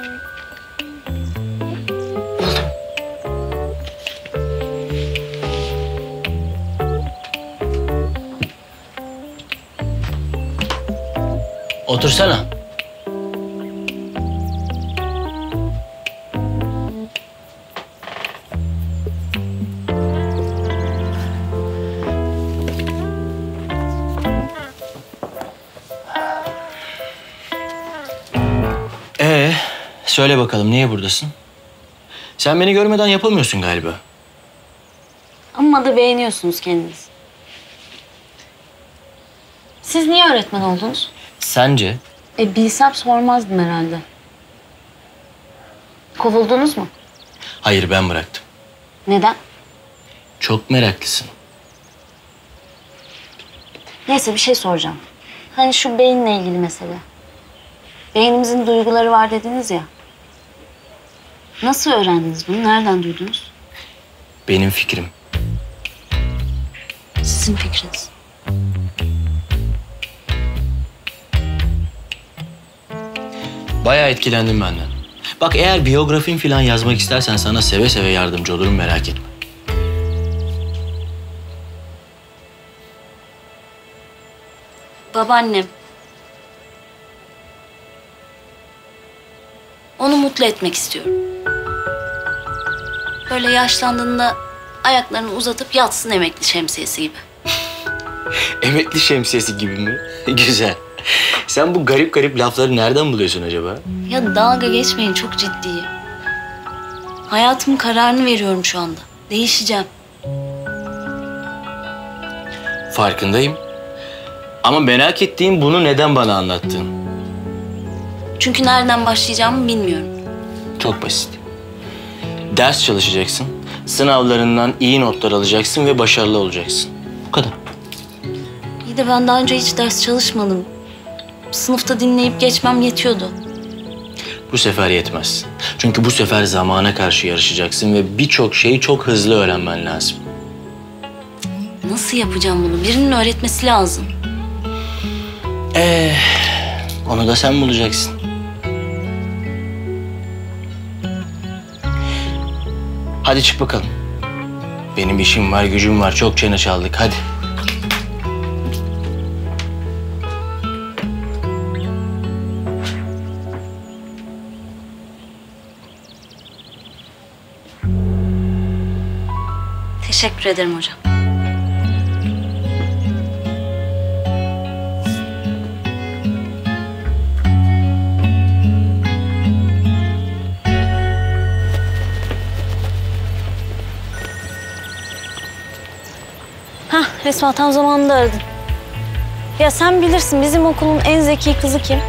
Otursana. Söyle bakalım, niye buradasın? Sen beni görmeden yapamıyorsun galiba. Amma da beğeniyorsunuz kendinizi. Siz niye öğretmen oldunuz? Sence? Bilsem sormazdım herhalde. Kovuldunuz mu? Hayır, ben bıraktım. Neden? Çok meraklısın. Neyse, bir şey soracağım. Hani şu beyinle ilgili mesele. Beynimizin duyguları var dediniz ya. Nasıl öğrendiniz bunu? Nereden duydunuz? Benim fikrim. Sizin fikriniz. Bayağı etkilendim benden. Bak, eğer biyografin falan yazmak istersen sana seve seve yardımcı olurum, merak etme. Babaannem. Onu mutlu etmek istiyorum. Böyle yaşlandığında ayaklarını uzatıp yatsın emekli şemsiyesi gibi. Emekli şemsiyesi gibi mi? Güzel. Sen bu garip garip lafları nereden buluyorsun acaba? Ya dalga geçmeyin, çok ciddiyim. Hayatımın kararını veriyorum şu anda. Değişeceğim. Farkındayım. Ama merak ettiğim bunu neden bana anlattın? Çünkü nereden başlayacağımı bilmiyorum. Çok basit. Ders çalışacaksın, sınavlarından iyi notlar alacaksın ve başarılı olacaksın. Bu kadar. İyi de ben daha önce hiç ders çalışmadım. Sınıfta dinleyip geçmem yetiyordu. Bu sefer yetmez. Çünkü bu sefer zamana karşı yarışacaksın ve birçok şeyi çok hızlı öğrenmen lazım. Nasıl yapacağım bunu? Birinin öğretmesi lazım. Onu da sen bulacaksın. Hadi çık bakalım. Benim işim var, gücüm var. Çok çene çaldık. Hadi. Teşekkür ederim hocam. Hah, resmen tam zamanında aradın. Ya sen bilirsin, bizim okulun en zeki kızı kim?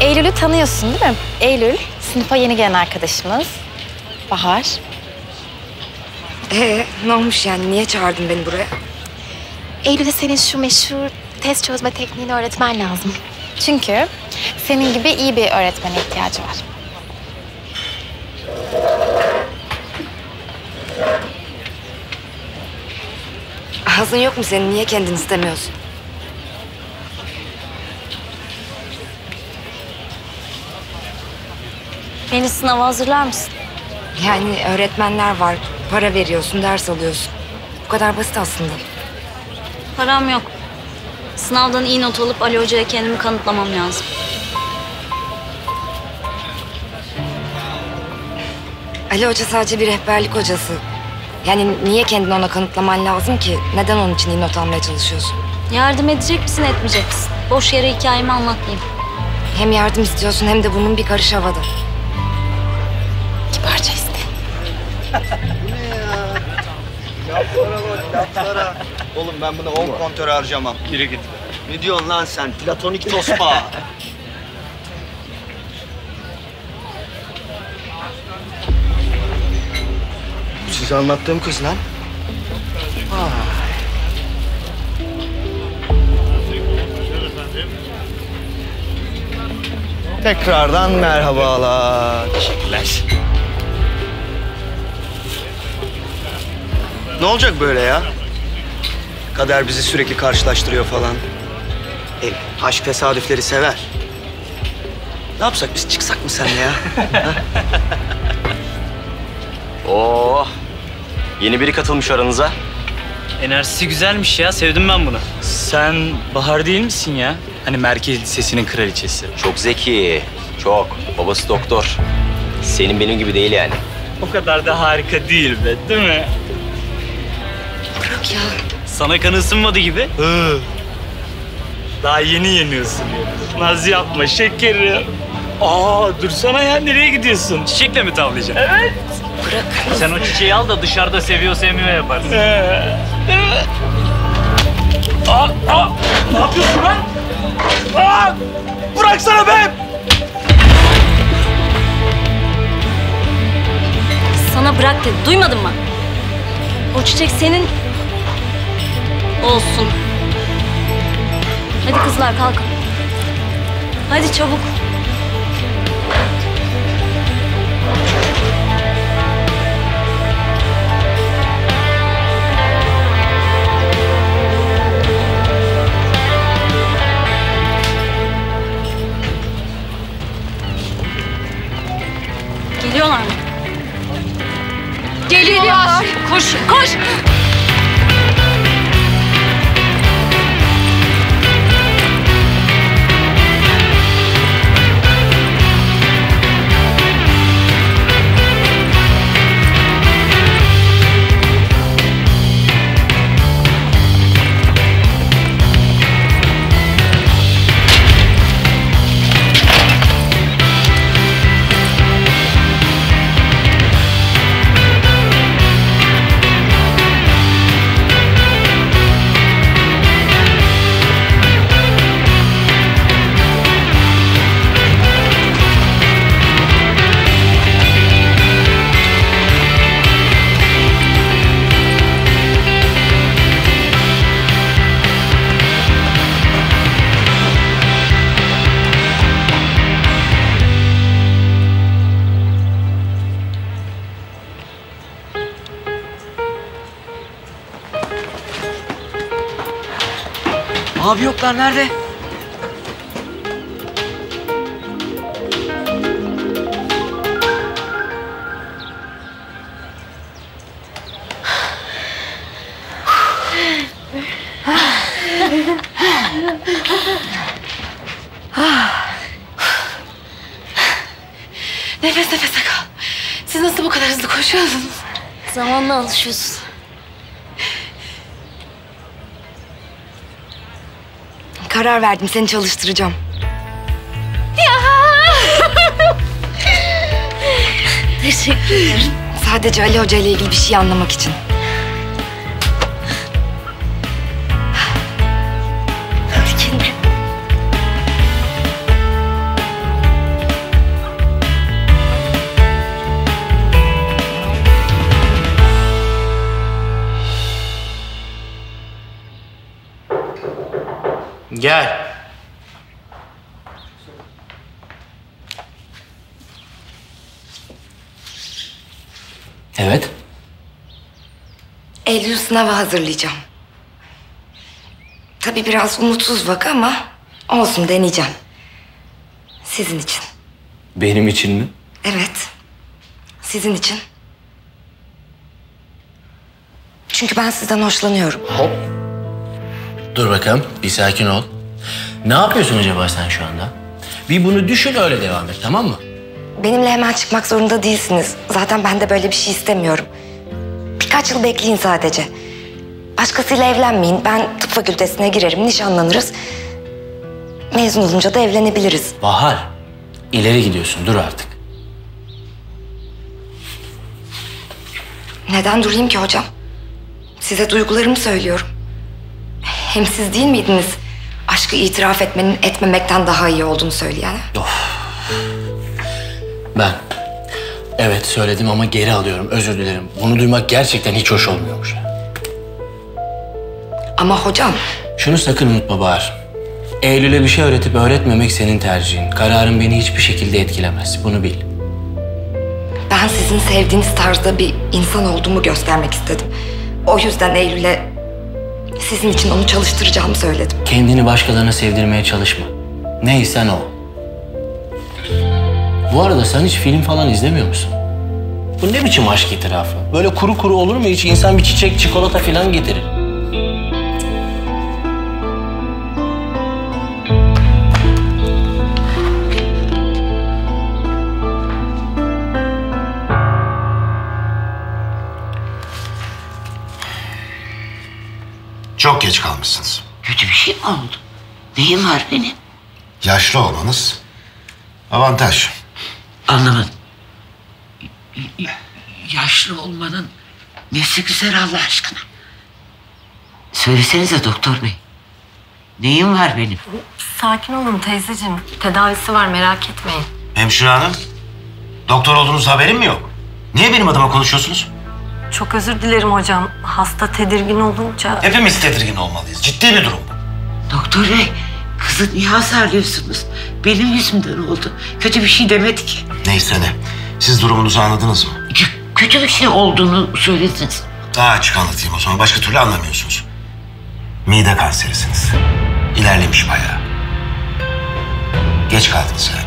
Eylül'ü tanıyorsun değil mi? Eylül, sınıfa yeni gelen arkadaşımız. Bahar. Ne olmuş yani? Niye çağırdın beni buraya? Eylül'e senin şu meşhur test çözme tekniğini öğretmen lazım. Çünkü senin gibi iyi bir öğretmene ihtiyacı var. Ağzın yok mu senin? Niye kendin istemiyorsun? Beni sınava hazırlar mısın? Yani öğretmenler var. Para veriyorsun, ders alıyorsun. Bu kadar basit aslında. Param yok. Sınavdan iyi not alıp Ali Hoca'ya kendimi kanıtlamam lazım. Ali Hoca sadece bir rehberlik hocası. Yani niye kendini ona kanıtlaman lazım ki? Neden onun için iyi not almaya çalışıyorsun? Yardım edecek misin, etmeyecek misin? Boş yere hikayemi anlatmayayım. Hem yardım istiyorsun hem de bunun bir karış havada. Kibarca iste. Bu ne ya? Laflara bak, laflara. Oğlum ben buna 10 kontör harcamam. Geri git. Ne diyorsun lan sen? Platonik tospa. Size anlattığım kız lan. Tekrardan merhabalar. Teşekkürler. Ne olacak böyle ya? Kader bizi sürekli karşılaştırıyor falan. Aşk tesadüfleri sever. Ne yapsak biz, çıksak mı sen ya? Oh. Yeni biri katılmış aranıza. Enerjisi güzelmiş ya, sevdim ben bunu. Sen Bahar değil misin ya? Hani Merkez Lisesi'nin kraliçesi. Çok zeki, çok. Babası doktor. Senin benim gibi değil yani. O kadar da harika değil be, değil mi? Bırak ya. Sana kanı ısınmadı gibi. Daha yeni yeniyorsun ya. Naz yapma şekerim. Aa, dursana ya, nereye gidiyorsun? Çiçekle mi tavlayacaksın? Evet. Bırakın. Sen o çiçeği al da dışarıda seviyor sevmiyor yaparsın. Aa, ne yapıyorsun lan? Aa, bıraksana be! Sana bırak dedi, duymadın mı? O çiçek senin olsun. Hadi kızlar kalkın. Hadi çabuk. Geliyorlar mı? Geliyorlar. Koş, koş. Abi yoklar, nerede? Nefes nefese kal. Siz nasıl bu kadar hızlı koşuyorsunuz? Zamanla alışıyorsunuz. Karar verdim, seni çalıştıracağım. Ya! Teşekkür ederim. Sadece Ali Hoca ile ilgili bir şey anlamak için. Gel. Evet. Eylül sınava hazırlayacağım. Tabii biraz umutsuz vaka ama olsun, deneyeceğim. Sizin için. Benim için mi? Evet. Sizin için. Çünkü ben sizden hoşlanıyorum. Hop. Dur bakalım, bir sakin ol. Ne yapıyorsun acaba sen şu anda? Bir bunu düşün, öyle devam et, tamam mı? Benimle hemen çıkmak zorunda değilsiniz. Zaten ben de böyle bir şey istemiyorum. Birkaç yıl bekleyin sadece. Başkasıyla evlenmeyin. Ben tıp fakültesine girerim, nişanlanırız. Mezun olunca da evlenebiliriz. Bahar, ileri gidiyorsun. Dur artık. Neden durayım ki hocam? Size duygularımı söylüyorum. Hem siz değil miydiniz? Aşkı itiraf etmenin etmemekten daha iyi olduğunu söyleyen. Of. Ben, evet söyledim ama geri alıyorum. Özür dilerim. Bunu duymak gerçekten hiç hoş olmuyormuş. Ama hocam... Şunu sakın unutma Bahar. Eylül'e bir şey öğretip öğretmemek senin tercihin. Kararın beni hiçbir şekilde etkilemez. Bunu bil. Ben sizin sevdiğiniz tarzda bir insan olduğumu göstermek istedim. O yüzden Eylül'e sizin için onu çalıştıracağımı söyledim. Kendini başkalarına sevdirmeye çalışma. Neysen o. Bu arada sen hiç film falan izlemiyor musun? Bu ne biçim aşk itirafı? Böyle kuru kuru olur mu hiç? İnsan bir çiçek, çikolata falan getirir. Çok geç kalmışsınız. Kötü bir şey mi oldu? Neyim var benim? Yaşlı olmanız avantaj. Anlamadım. Yaşlı olmanın nesi güzel Allah aşkına? Söylesenize doktor bey. Neyim var benim? Sakin olun teyzeciğim. Tedavisi var, merak etmeyin. Hemşire hanım, doktor olduğunuz haberim mi yok? Niye benim adıma konuşuyorsunuz? Çok özür dilerim hocam. Hasta tedirgin olunca... Hepimiz tedirgin olmalıyız. Ciddi bir durum bu. Doktor bey, kızı niye hasarlıyorsunuz? Benim yüzümden oldu. Kötü bir şey demedi ki. Neyse ne. Siz durumunuzu anladınız mı? Kötü bir şey olduğunu söylediniz. Daha açık anlatayım o zaman. Başka türlü anlamıyorsunuz. Mide kanserisiniz. İlerlemiş bayağı. Geç kaldınız yani.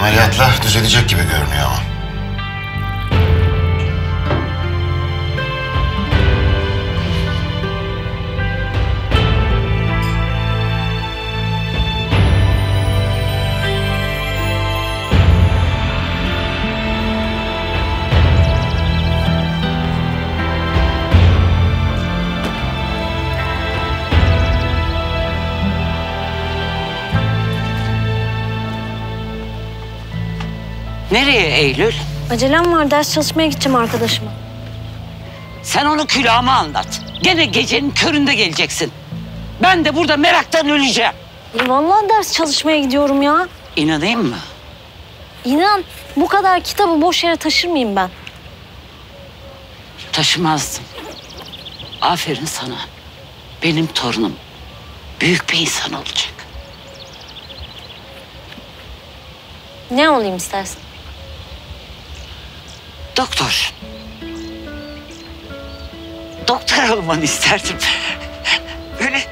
Ameliyatla düzelecek gibi görünüyor ama. Nereye Eylül? Acelem var, ders çalışmaya gideceğim arkadaşıma. Sen onu külahıma anlat. Gene gecenin köründe geleceksin. Ben de burada meraktan öleceğim. Vallahi ders çalışmaya gidiyorum ya. İnanayım mı? İnan, bu kadar kitabı boş yere taşır mıyım ben? Taşımazdım. Aferin sana. Benim torunum büyük bir insan olacak. Ne olayım istersen? Doktor. Doktor olmanı isterdim. Böyle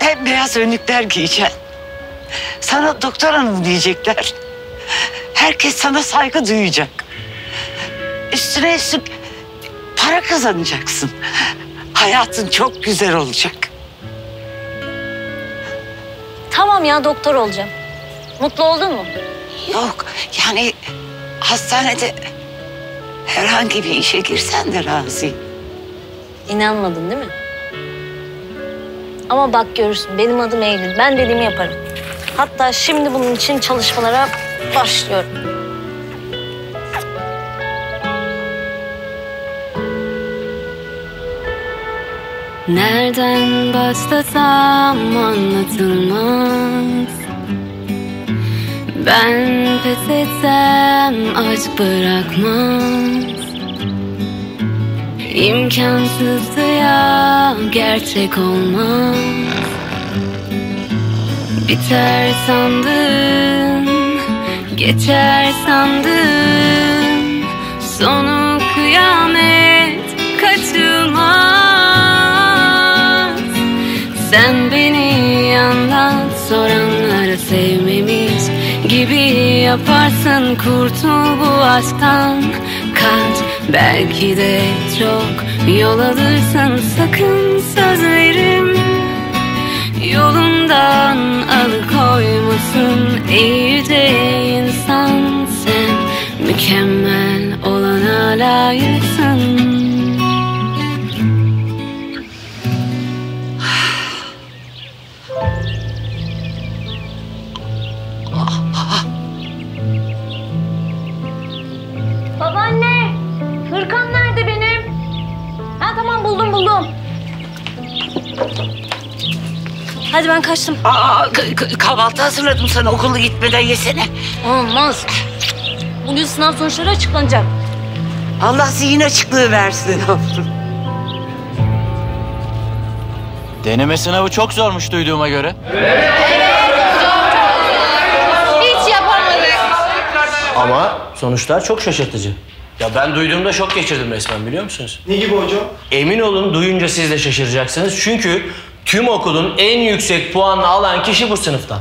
bembeyaz önlükler giyeceksin. Sana doktor hanım diyecekler. Herkes sana saygı duyacak. Üstüne üstlük para kazanacaksın. Hayatın çok güzel olacak. Tamam ya, doktor olacağım. Mutlu oldun mu? Yok yani hastanede... Herhangi bir işe girsen de razıyım. İnanmadın değil mi? Ama bak görürsün, benim adım Eylül. Ben dediğimi yaparım. Hatta şimdi bunun için çalışmalara başlıyorum. Nereden başlasam anlatılmaz. Ben pes etsem aşk bırakmaz. İmkansızdı ya, gerçek olmaz. Biter sandın, geçer sandın. Sonu kıyamet, kaçılmaz. Sen beni anlat soranlara. sevmemiz gibi yaparsın, kurtul bu aşktan. Kaç, belki de çok yol alırsın, sakın sözlerim yolundan alıkoymasın. İyi de insan sen, mükemmel olana layıksın. Hadi ben kaçtım. Kahvaltı hazırladım sana, okula gitmeden yesene. Olmaz. Bugün sınav sonuçları açıklanacak. Allah zihin açıklığı versin. Deneme sınavı çok zormuş duyduğuma göre. Evet. Hiç yapamadık. Ama sonuçlar çok şaşırtıcı. Ya ben duyduğumda şok geçirdim resmen, biliyor musunuz? Ne gibi hocam? Emin olun duyunca siz de şaşıracaksınız çünkü tüm okulun en yüksek puanını alan kişi bu sınıftan.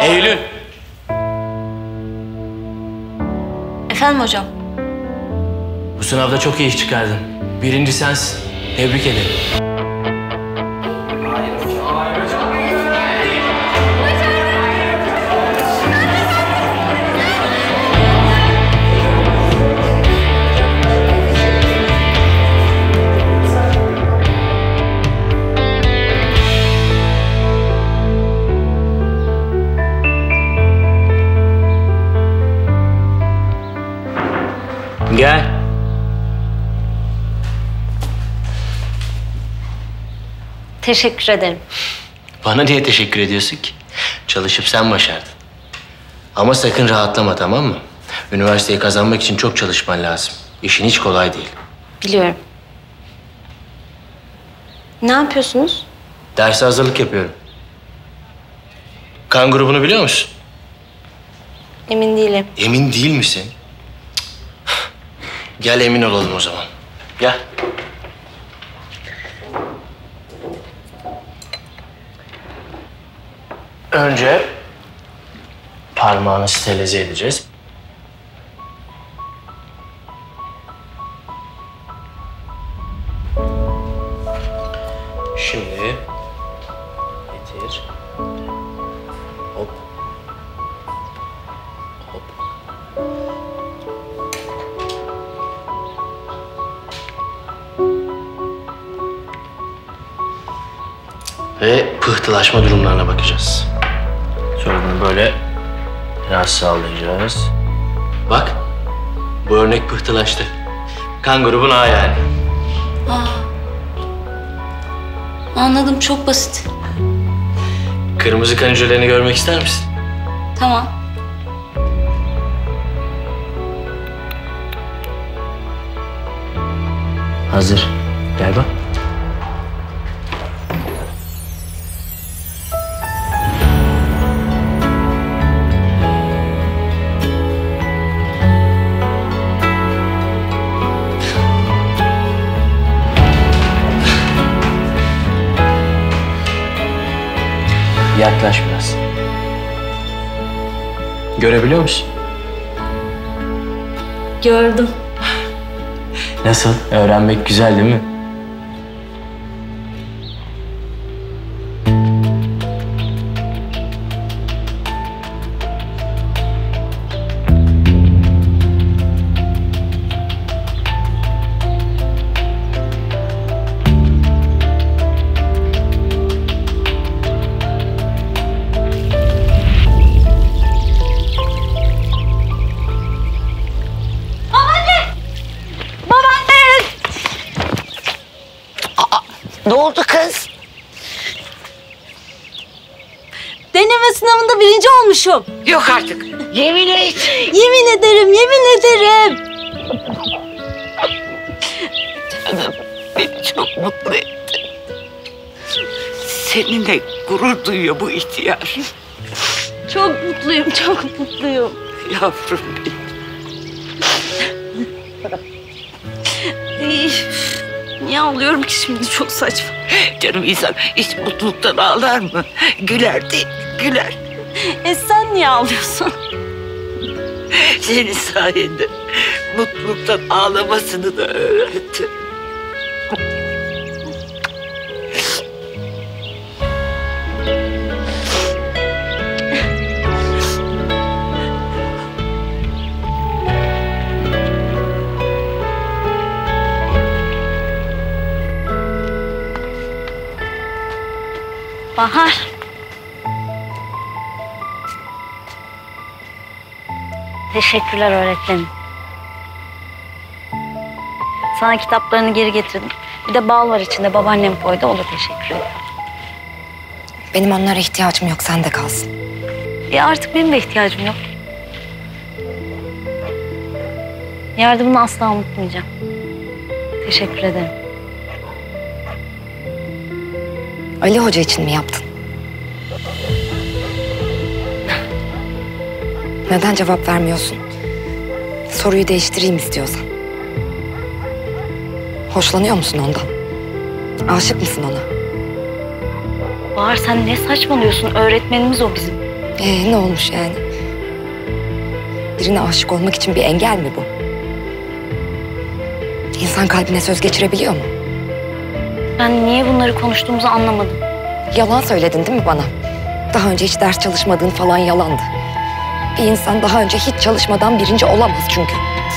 Eylül. Efendim hocam? Bu sınavda çok iyi iş çıkardın. Birinci sensin. Tebrik ederim. Gel. Teşekkür ederim. Bana niye teşekkür ediyorsun ki? Çalışıp sen başardın. Ama sakın rahatlama, tamam mı? Üniversiteyi kazanmak için çok çalışman lazım. İşin hiç kolay değil. Biliyorum. Ne yapıyorsunuz? Derse hazırlık yapıyorum. Kan grubunu biliyor musun? Emin değilim. Emin değil misin? Gel emin olalım o zaman. Gel. Önce parmağını sterilize edeceğiz. Şimdi getir. Hop. Ve pıhtılaşma durumlarına bakacağız. Sonra bunu böyle biraz sallayacağız. Bak, bu örnek pıhtılaştı. Kan grubun A yani. Aa, anladım, çok basit. Kırmızı kan hücrelerini görmek ister misin? Tamam. Hazır, gel bak. Yaklaş biraz. Görebiliyor musun? Gördüm. Nasıl? Öğrenmek güzel değil mi? Ne oldu kız? Deneme sınavında birinci olmuşum. Yok artık. Yemin et. Yemin ederim, yemin ederim. Canım beni çok mutlu etti. Seninle gurur duyuyor bu ihtiyar. Çok mutluyum, çok mutluyum. Yavrum benim. İyi. Niye ağlıyorum ki şimdi? Çok saçma. Canım insan hiç mutluluktan ağlar mı? Güler değil, güler. Sen niye ağlıyorsun? Senin sayende mutluluktan ağlamasını da öğrendim. Bahar. Teşekkürler öğretmenim. Sana kitaplarını geri getirdim. Bir de bal var içinde, babaannem koydu. O da teşekkür ederim. Benim onlara ihtiyacım yok, sende kalsın. Artık benim de ihtiyacım yok. Yardımını asla unutmayacağım. Teşekkür ederim. Ali Hoca için mi yaptın? Neden cevap vermiyorsun? Soruyu değiştireyim istiyorsan. Hoşlanıyor musun ondan? Aşık mısın ona? Bahar, sen ne saçmalıyorsun? Öğretmenimiz o bizim. Ne olmuş yani? Birine aşık olmak için bir engel mi bu? İnsan kalbine söz geçirebiliyor mu? Ben niye bunları konuştuğumuzu anlamadım. Yalan söyledin değil mi bana? Daha önce hiç ders çalışmadığın falan yalandı. Bir insan daha önce hiç çalışmadan birinci olamaz çünkü.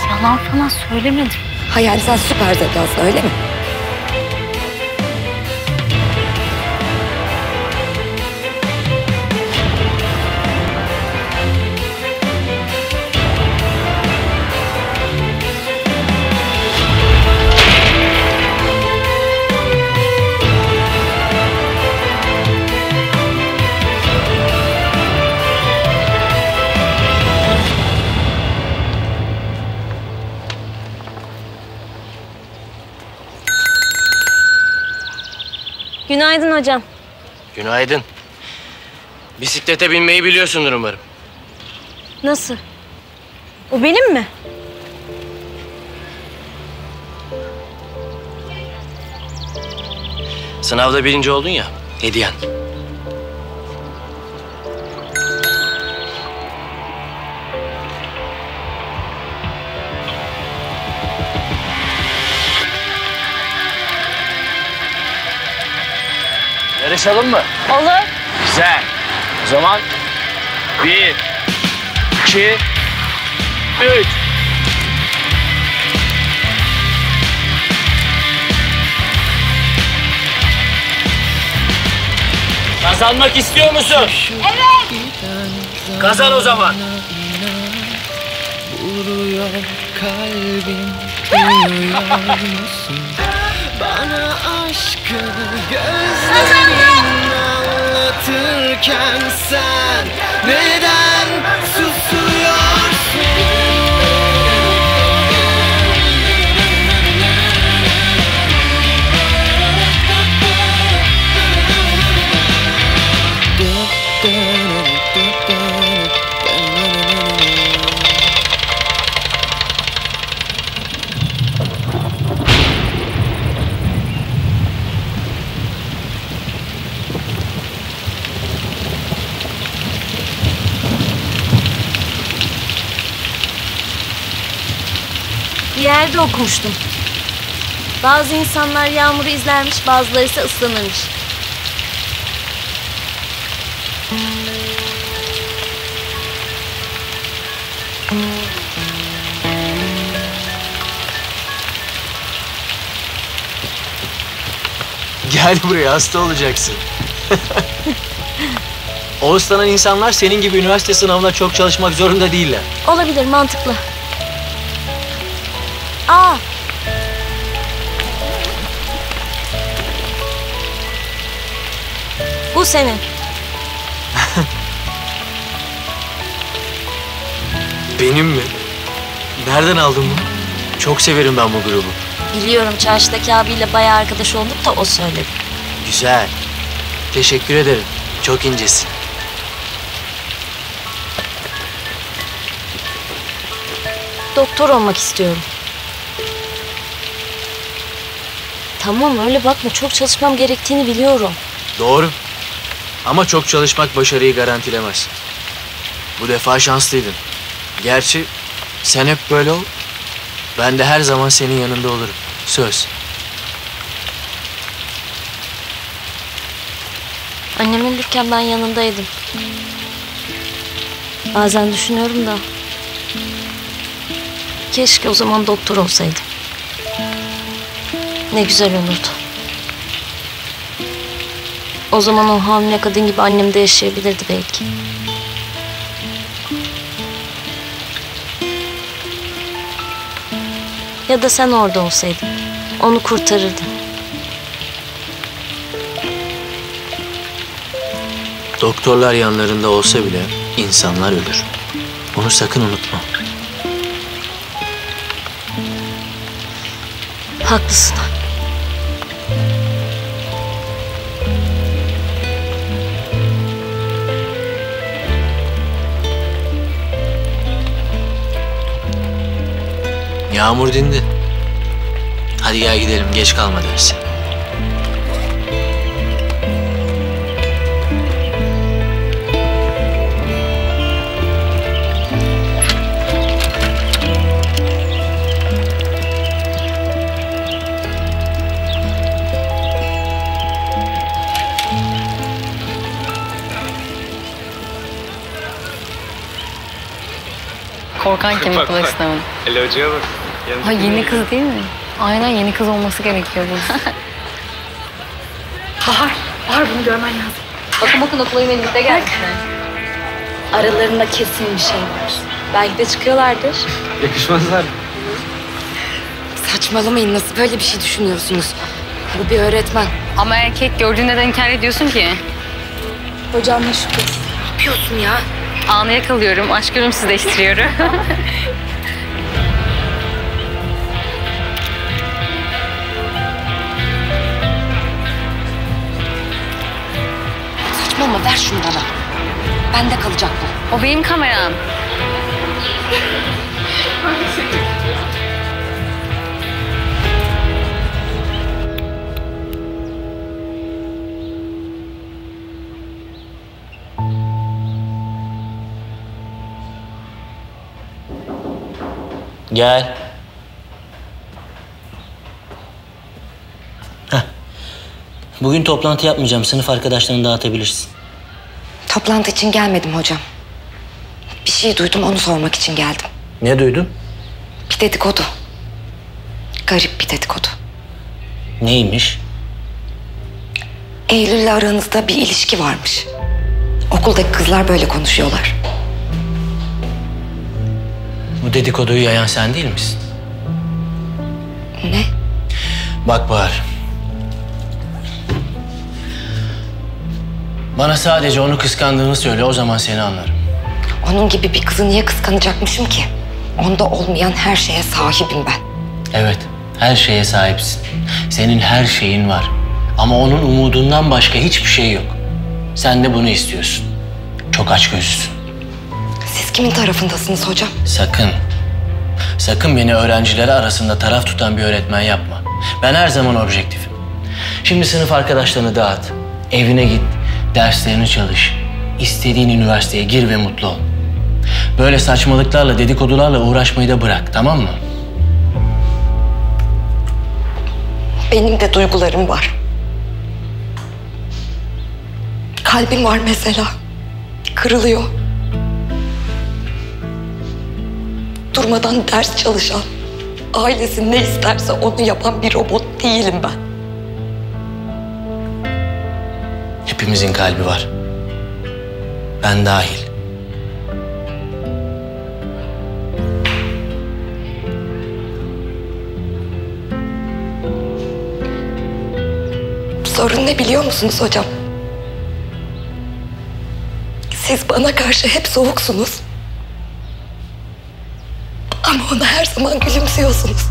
Yalan falan söylemedim. Hayal, sen süper zekasın öyle mi? Günaydın hocam. Günaydın. Bisiklete binmeyi biliyorsundur umarım. Nasıl? O benim mi? Sınavda birinci oldun ya, hediyen. Yarışalım mı? Olur. Güzel. O zaman 1, 2, 3. Kazanmak istiyor musun? Evet. Kazan o zaman. Vuruyor kalbim, duyuyor musun? Bana aşkını gözlerin anlatırken sen neden susuyorsun? Yerde okumuştum. Bazı insanlar yağmuru izlermiş, bazıları ise ıslanırmış. Gel buraya, hasta olacaksın. O ıslanan insanlar senin gibi üniversite sınavına çok çalışmak zorunda değiller. Olabilir, mantıklı. Aa! Bu senin. Benim mi? Nereden aldın bunu? Çok severim ben bu grubu. Biliyorum, çarşıdaki abiyle bayağı arkadaş olduk da o söyledi. Güzel. Teşekkür ederim. Çok incesin. Doktor olmak istiyorum. Tamam öyle bakma, çok çalışmam gerektiğini biliyorum. Doğru. Ama çok çalışmak başarıyı garantilemez. Bu defa şanslıydın. Gerçi sen hep böyle ol. Ben de her zaman senin yanında olurum. Söz. Annem ölürken ben yanındaydım. Bazen düşünüyorum da... Keşke o zaman doktor olsaydım. Ne güzel olurdu. O zaman o hamile kadın gibi annem de yaşayabilirdi belki. Ya da sen orada olsaydın. Onu kurtarırdın. Doktorlar yanlarında olsa bile insanlar ölür. Onu sakın unutma. Haklısın. Yağmur dindi. Hadi gel gidelim, geç kalma dersin. Korkan kim okula sınavın? Ali Hoca'ya bak. Ha, yeni kız değil mi? Aynen, yeni kız olması gerekiyor bu. Bahar, Bahar bunu görmen lazım. Bakın bakın, okulayım elimizde geldi. Aralarında kesin bir şey var. Belki de çıkıyorlardır. Yakışmazlar. Saçmalamayın, nasıl böyle bir şey düşünüyorsunuz? Bu bir öğretmen. Ama erkek gördüğünde de inkar ediyorsun ki. Hocam ne şu kız? Ne yapıyorsun ya? Anı yakalıyorum, aşk görüntüsü değiştiriyorum. Saçmalama, ver şunu bana. Bende kalacak bu. O benim kameram. Gel. Heh. Bugün toplantı yapmayacağım. Sınıf arkadaşlarını dağıtabilirsin. Toplantı için gelmedim hocam. Bir şey duydum, onu sormak için geldim. Ne duydun? Bir dedikodu. Garip bir dedikodu. Neymiş? Eylül'le aranızda bir ilişki varmış. Okuldaki kızlar böyle konuşuyorlar. Bu dedikoduyu yayan sen değil misin? Ne? Bak Bahar. Bana sadece onu kıskandığını söyle, o zaman seni anlarım. Onun gibi bir kızı niye kıskanacakmışım ki? Onda olmayan her şeye sahibim ben. Evet, her şeye sahipsin. Senin her şeyin var. Ama onun umudundan başka hiçbir şey yok. Sen de bunu istiyorsun. Çok açgözlüsün. Siz kimin tarafındasınız hocam? Sakın. Sakın beni öğrencileri arasında taraf tutan bir öğretmen yapma. Ben her zaman objektifim. Şimdi sınıf arkadaşlarını dağıt. Evine git. Derslerini çalış. İstediğin üniversiteye gir ve mutlu ol. Böyle saçmalıklarla, dedikodularla uğraşmayı da bırak, tamam mı? Benim de duygularım var. Kalbim var mesela. Kırılıyor. Durmadan ders çalışan, ailesi ne isterse onu yapan bir robot değilim ben. Hepimizin kalbi var. Ben dahil. Sorun ne biliyor musunuz hocam? Siz bana karşı hep soğuksunuz. Ama ona her zaman gülümsüyorsunuz.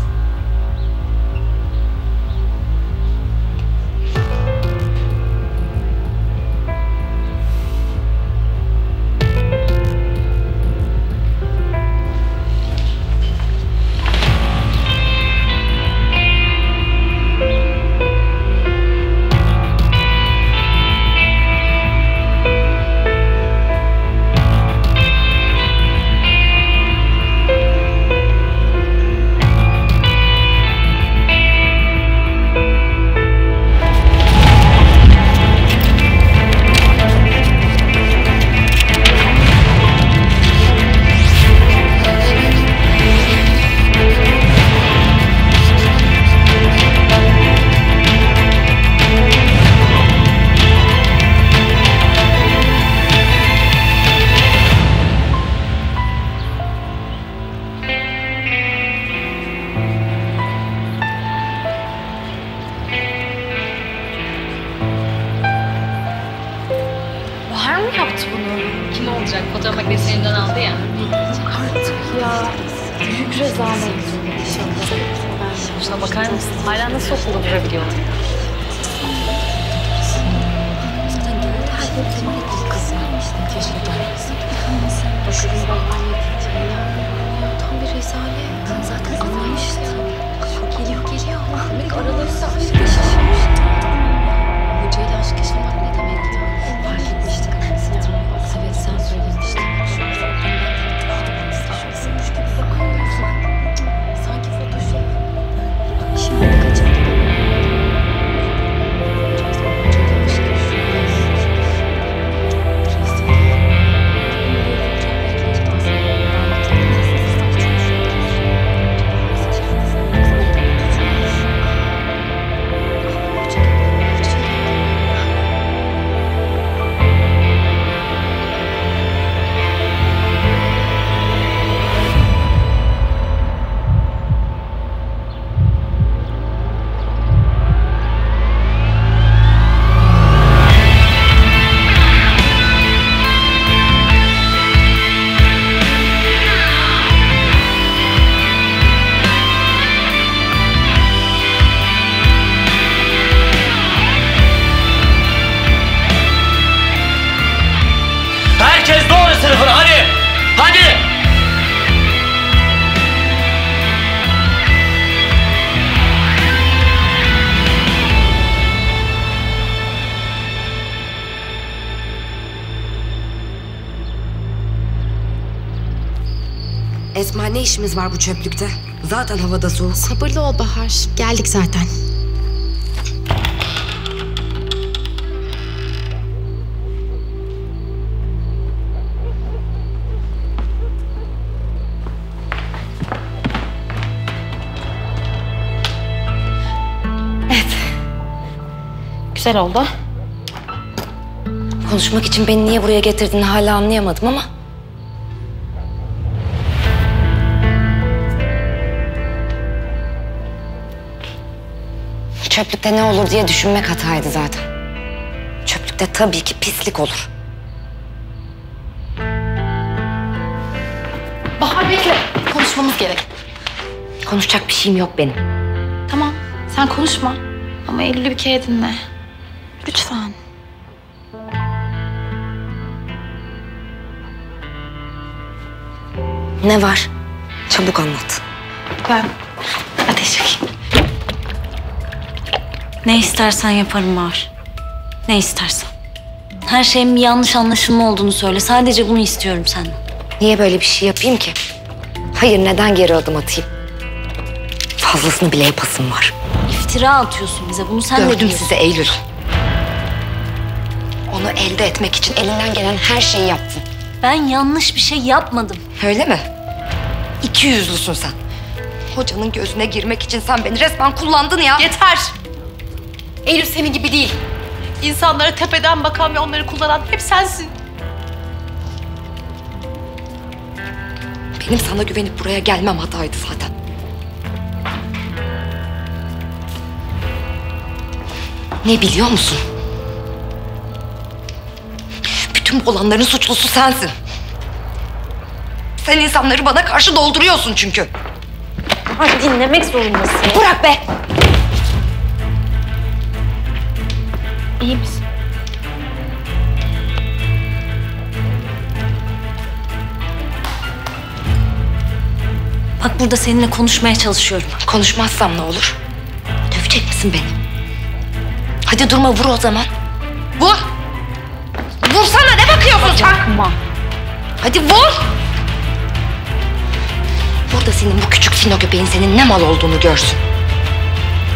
olacak. Fotoğraf makinesi elimden aldı ya. Artık ya. Büyük rezalet. Şuna bakar mısın? Hala nasıl okula durabiliyor? Zaten genelde her gün temel ettiği kız vermişti. Keşke gelmesin. Başarılı olman yeteceğim ya. Tam bir rezalet. Zaten anlamıştı. Geliyor geliyor. Ahmet aralarında aşk yaşamıştı. Hocayla aşk yaşamak ne demekti? Fark etmiştik. Sinan, evet sen söyledin işte. Sanki Photoshop. Şimdi kaçırdım. Esma, ne işimiz var bu çöplükte? Zaten havada soğuk. Sabırlı ol Bahar. Geldik zaten. Evet. Güzel oldu. Konuşmak için beni niye buraya getirdiğini hala anlayamadım ama... Çöplükte ne olur diye düşünmek hataydı zaten. Çöplükte tabii ki pislik olur. Bahar bekle. Konuşmamız gerek. Konuşacak bir şeyim yok benim. Tamam. Sen konuşma. Ama Eylül'ü bir kere dinle. Lütfen. Ne var? Çabuk anlat. Ben ateş çekeyim. Ne istersen yaparım Bahar. Ne istersen. Her şeyin bir yanlış anlaşılma olduğunu söyle. Sadece bunu istiyorum senden. Niye böyle bir şey yapayım ki? Hayır, neden geri adım atayım? Fazlasını bile yapasım var. İftira atıyorsun bize. Bunu sen de diyorsun. Gördüm sizi Eylül. Onu elde etmek için elinden gelen her şeyi yaptın. Ben yanlış bir şey yapmadım. Öyle mi? 2 yüzlüsün sen. Hocanın gözüne girmek için sen beni resmen kullandın ya. Yeter! Eylül senin gibi değil. İnsanlara tepeden bakan ve onları kullanan hep sensin. Benim sana güvenip buraya gelmem hataydı zaten. Ne biliyor musun? Bütün bu olanların suçlusu sensin. Sen insanları bana karşı dolduruyorsun çünkü. Ay, dinlemek zorundasın. Bırak be! İyi misin? Bak, burada seninle konuşmaya çalışıyorum. Konuşmazsam ne olur? Dövecek misin beni? Hadi durma, vur o zaman. Vur! Vursana, ne bakıyorsun sen? Bakma. Hadi vur! Burada senin bu küçük sino göbeğin senin ne mal olduğunu görsün.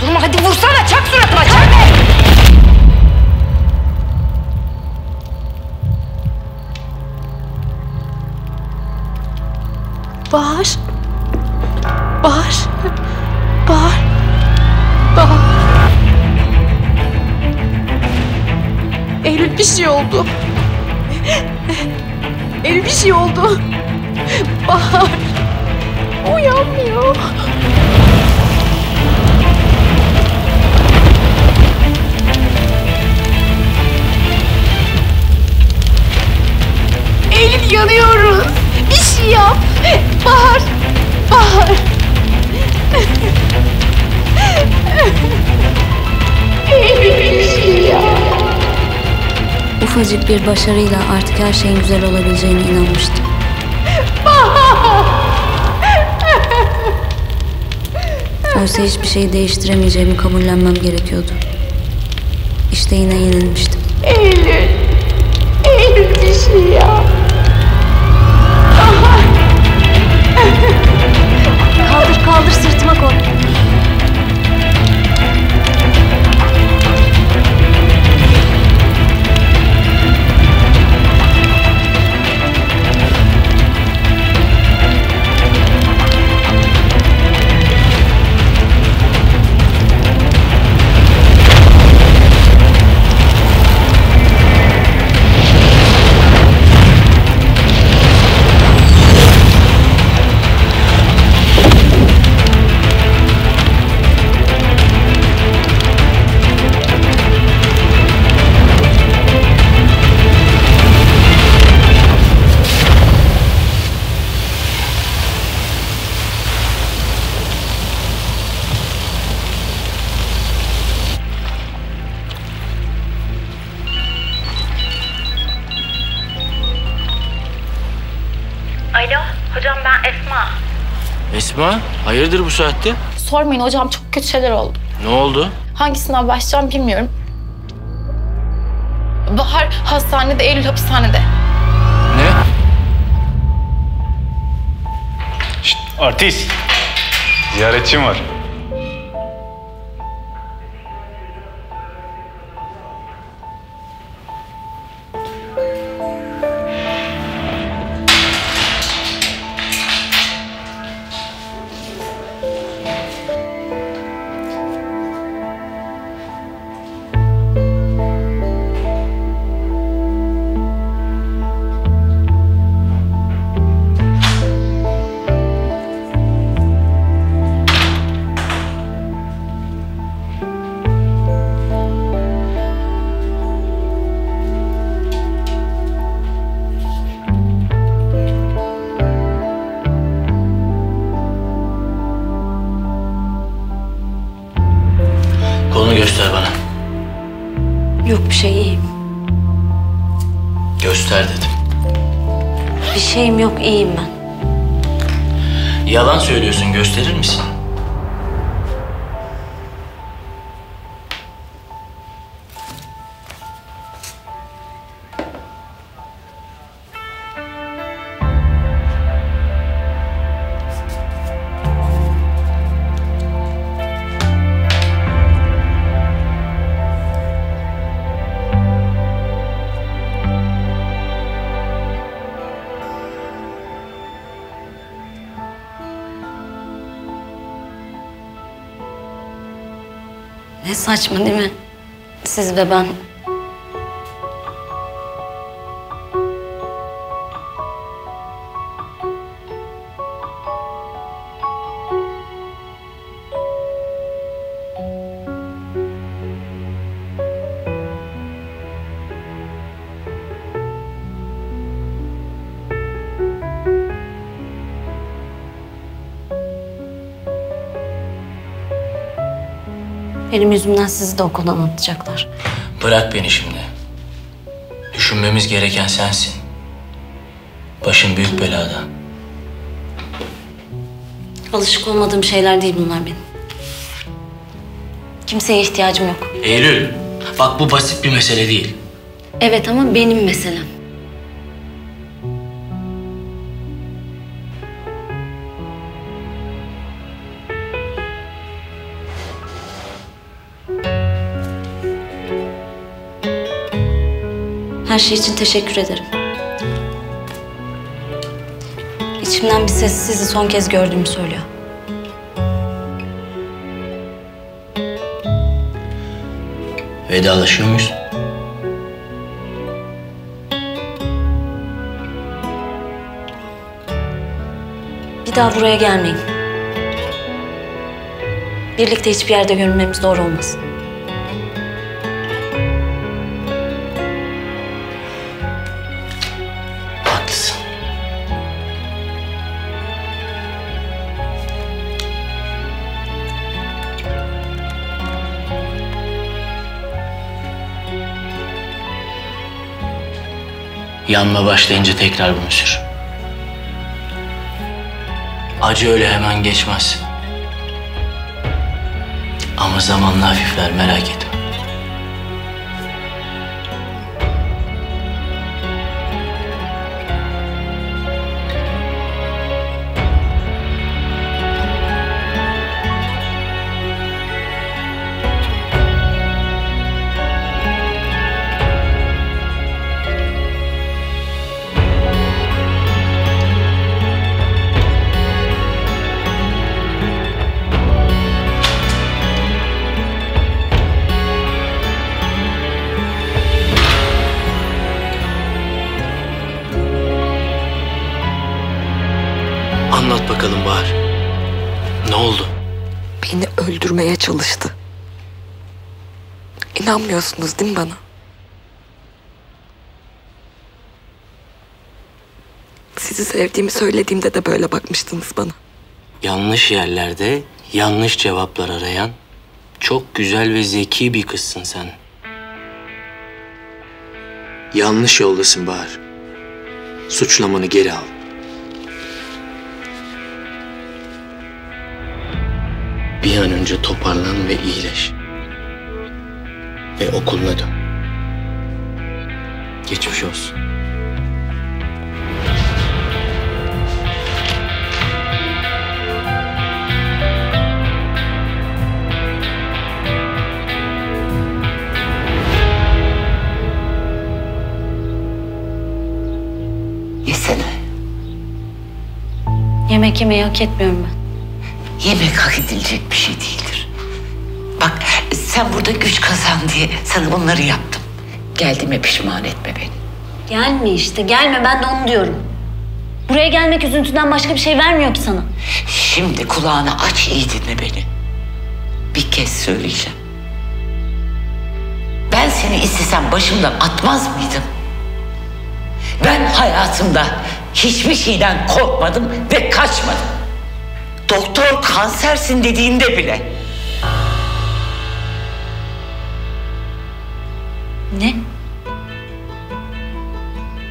Durma, hadi vursana, çak suratıma, çak! Bahar, Bahar, Bahar, Bahar. Eylül bir şey oldu. Eylül bir şey oldu. Bahar, uyanmıyor. Eylül yanıyoruz. Bir şey yap. Bahar. Bahar. Bir şey yap. Ufacık bir başarıyla artık her şeyin güzel olabileceğine inanmıştım. Bahar. Oysa hiçbir şeyi değiştiremeyeceğimi kabullenmem gerekiyordu. İşte yine yenilmiştim. Eylül. Eylül bir şey yap. Bahar. Kaldır kaldır, sırtıma koy. Esma, hayırdır bu saatte? Sormayın hocam, çok kötü şeyler oldu. Ne oldu? Hangi sınava başlayacağım bilmiyorum. Bahar hastanede, Eylül hapishanede. Ne? Şşt, artist! Ziyaretçim var. İyiyim ben. Yalan söylüyorsun, gösterir misin? Saçma değil mi? Siz ve ben. Benim yüzümden sizi de okuldan atacaklar. Bırak beni şimdi. Düşünmemiz gereken sensin. Başın büyük belada. Alışık olmadığım şeyler değil bunlar benim. Kimseye ihtiyacım yok. Eylül, bak bu basit bir mesele değil. Evet ama benim meselem. Her şey için teşekkür ederim. İçimden bir ses sizi son kez gördüğümü söylüyor. Vedalaşıyor muyuz? Bir daha buraya gelmeyin. Birlikte hiçbir yerde görünmemiz doğru olmaz. Yanma başlayınca tekrar bunu sür. Acı öyle hemen geçmez. Ama zamanla hafifler, merak etme. Anlat bakalım Bahar. Ne oldu? Beni öldürmeye çalıştı. İnanmıyorsunuz değil mi bana? Sizi sevdiğimi söylediğimde de böyle bakmıştınız bana. Yanlış yerlerde yanlış cevaplar arayan çok güzel ve zeki bir kızsın sen. Yanlış yoldasın Bahar. Suçlamanı geri al. Bir an önce toparlan ve iyileş. Ve okuluna dön. Geçmiş olsun. Yesene. Yemek yemeyi hak etmiyorum ben. Yemek hak edilecek bir şey değildir. Bak sen burada güç kazan diye sana bunları yaptım. Geldiğime pişman etme beni. Gelme işte, gelme, ben de onu diyorum. Buraya gelmek üzüntüden başka bir şey vermiyor ki sana. Şimdi kulağını aç, iyi dinle beni. Bir kez söyleyeceğim. Ben seni istesem başımdan atmaz mıydım? Ben hayatımda hiçbir şeyden korkmadım ve kaçmadım. Doktor kansersin dediğinde bile. Ne?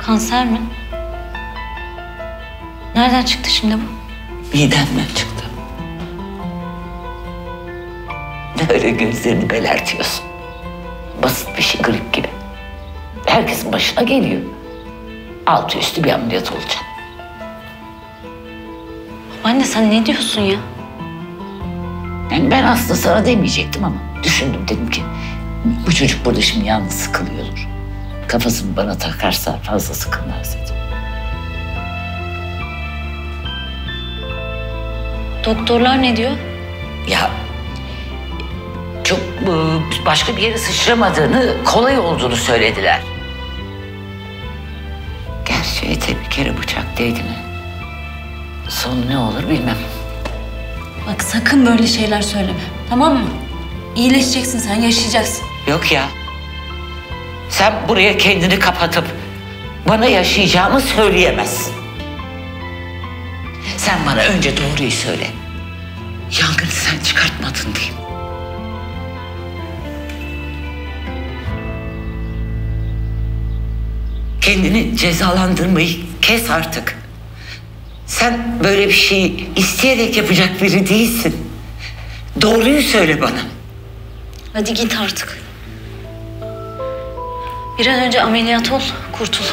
Kanser mi? Nereden çıktı şimdi bu? Midemden çıktı. Ne öyle gözlerini belertiyorsun? Basit bir şey, grip gibi. Herkesin başına geliyor. Altı üstü bir ameliyat olacak. Anne sen ne diyorsun ya? Yani ben aslında sana demeyecektim ama düşündüm, dedim ki bu çocuk burada şimdi yalnız sıkılıyordur. Kafasını bana takarsa fazla sıkılmaz dedim. Doktorlar ne diyor? Ya çok başka bir yere sıçramadığını, kolay olduğunu söylediler. Gerçi ete bir kere bıçak değdi mi? Son ne olur bilmem. Bak sakın böyle şeyler söyleme, tamam mı? İyileşeceksin sen, yaşayacaksın. Yok ya. Sen buraya kendini kapatıp bana yaşayacağımı söyleyemezsin. Sen bana önce doğruyu söyle. Yangını sen çıkartmadın diyeyim. Kendini cezalandırmayı kes artık. Sen böyle bir şeyi isteyerek yapacak biri değilsin. Doğruyu söyle bana. Hadi git artık. Bir an önce ameliyat ol, kurtul.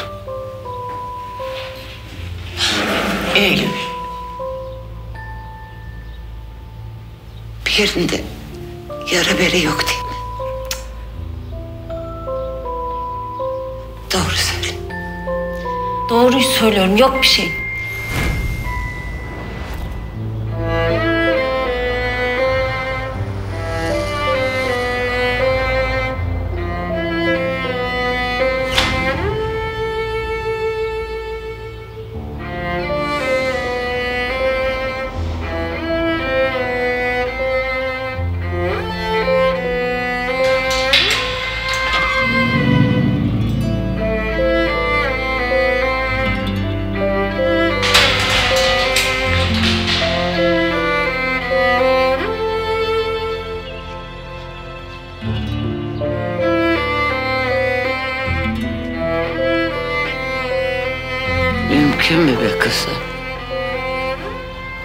Eylül. Bir yerinde yara bere yok değil mi? Doğru söyle. Doğruyu söylüyorum, yok bir şey. mi be kızım?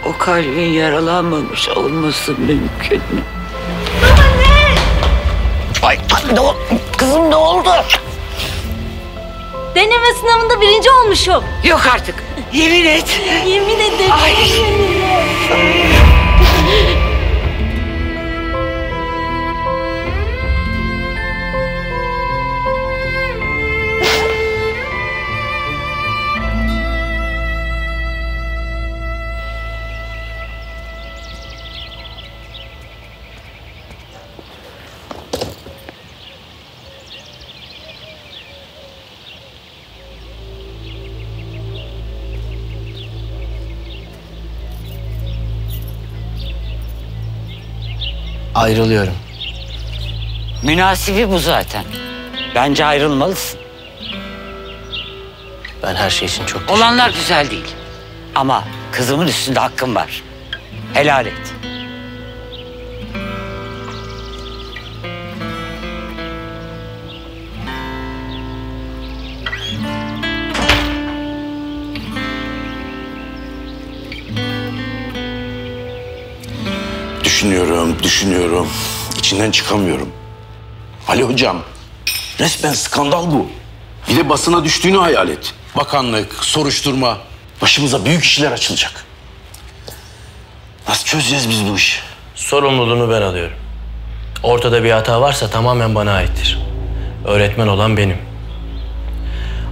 O kalbin yaralanmamış olması mümkün mü? Anne! Ay kızım ne oldu? Deneme sınavında birinci olmuşum. Yok artık. Yemin et. Yemin ederim. Ay. Ayrılıyorum. Münasibi bu zaten. Bence ayrılmalısın. Ben her şey için çok teşekkür ederim. Olanlar güzel değil. Ama kızımın üstünde hakkım var. Helal et. Düşünüyorum. İçinden çıkamıyorum. Ali hocam, resmen skandal bu. Bir de basına düştüğünü hayal et. Bakanlık, soruşturma. Başımıza büyük işler açılacak. Nasıl çözeceğiz biz bu işi? Sorumluluğunu ben alıyorum. Ortada bir hata varsa tamamen bana aittir. Öğretmen olan benim.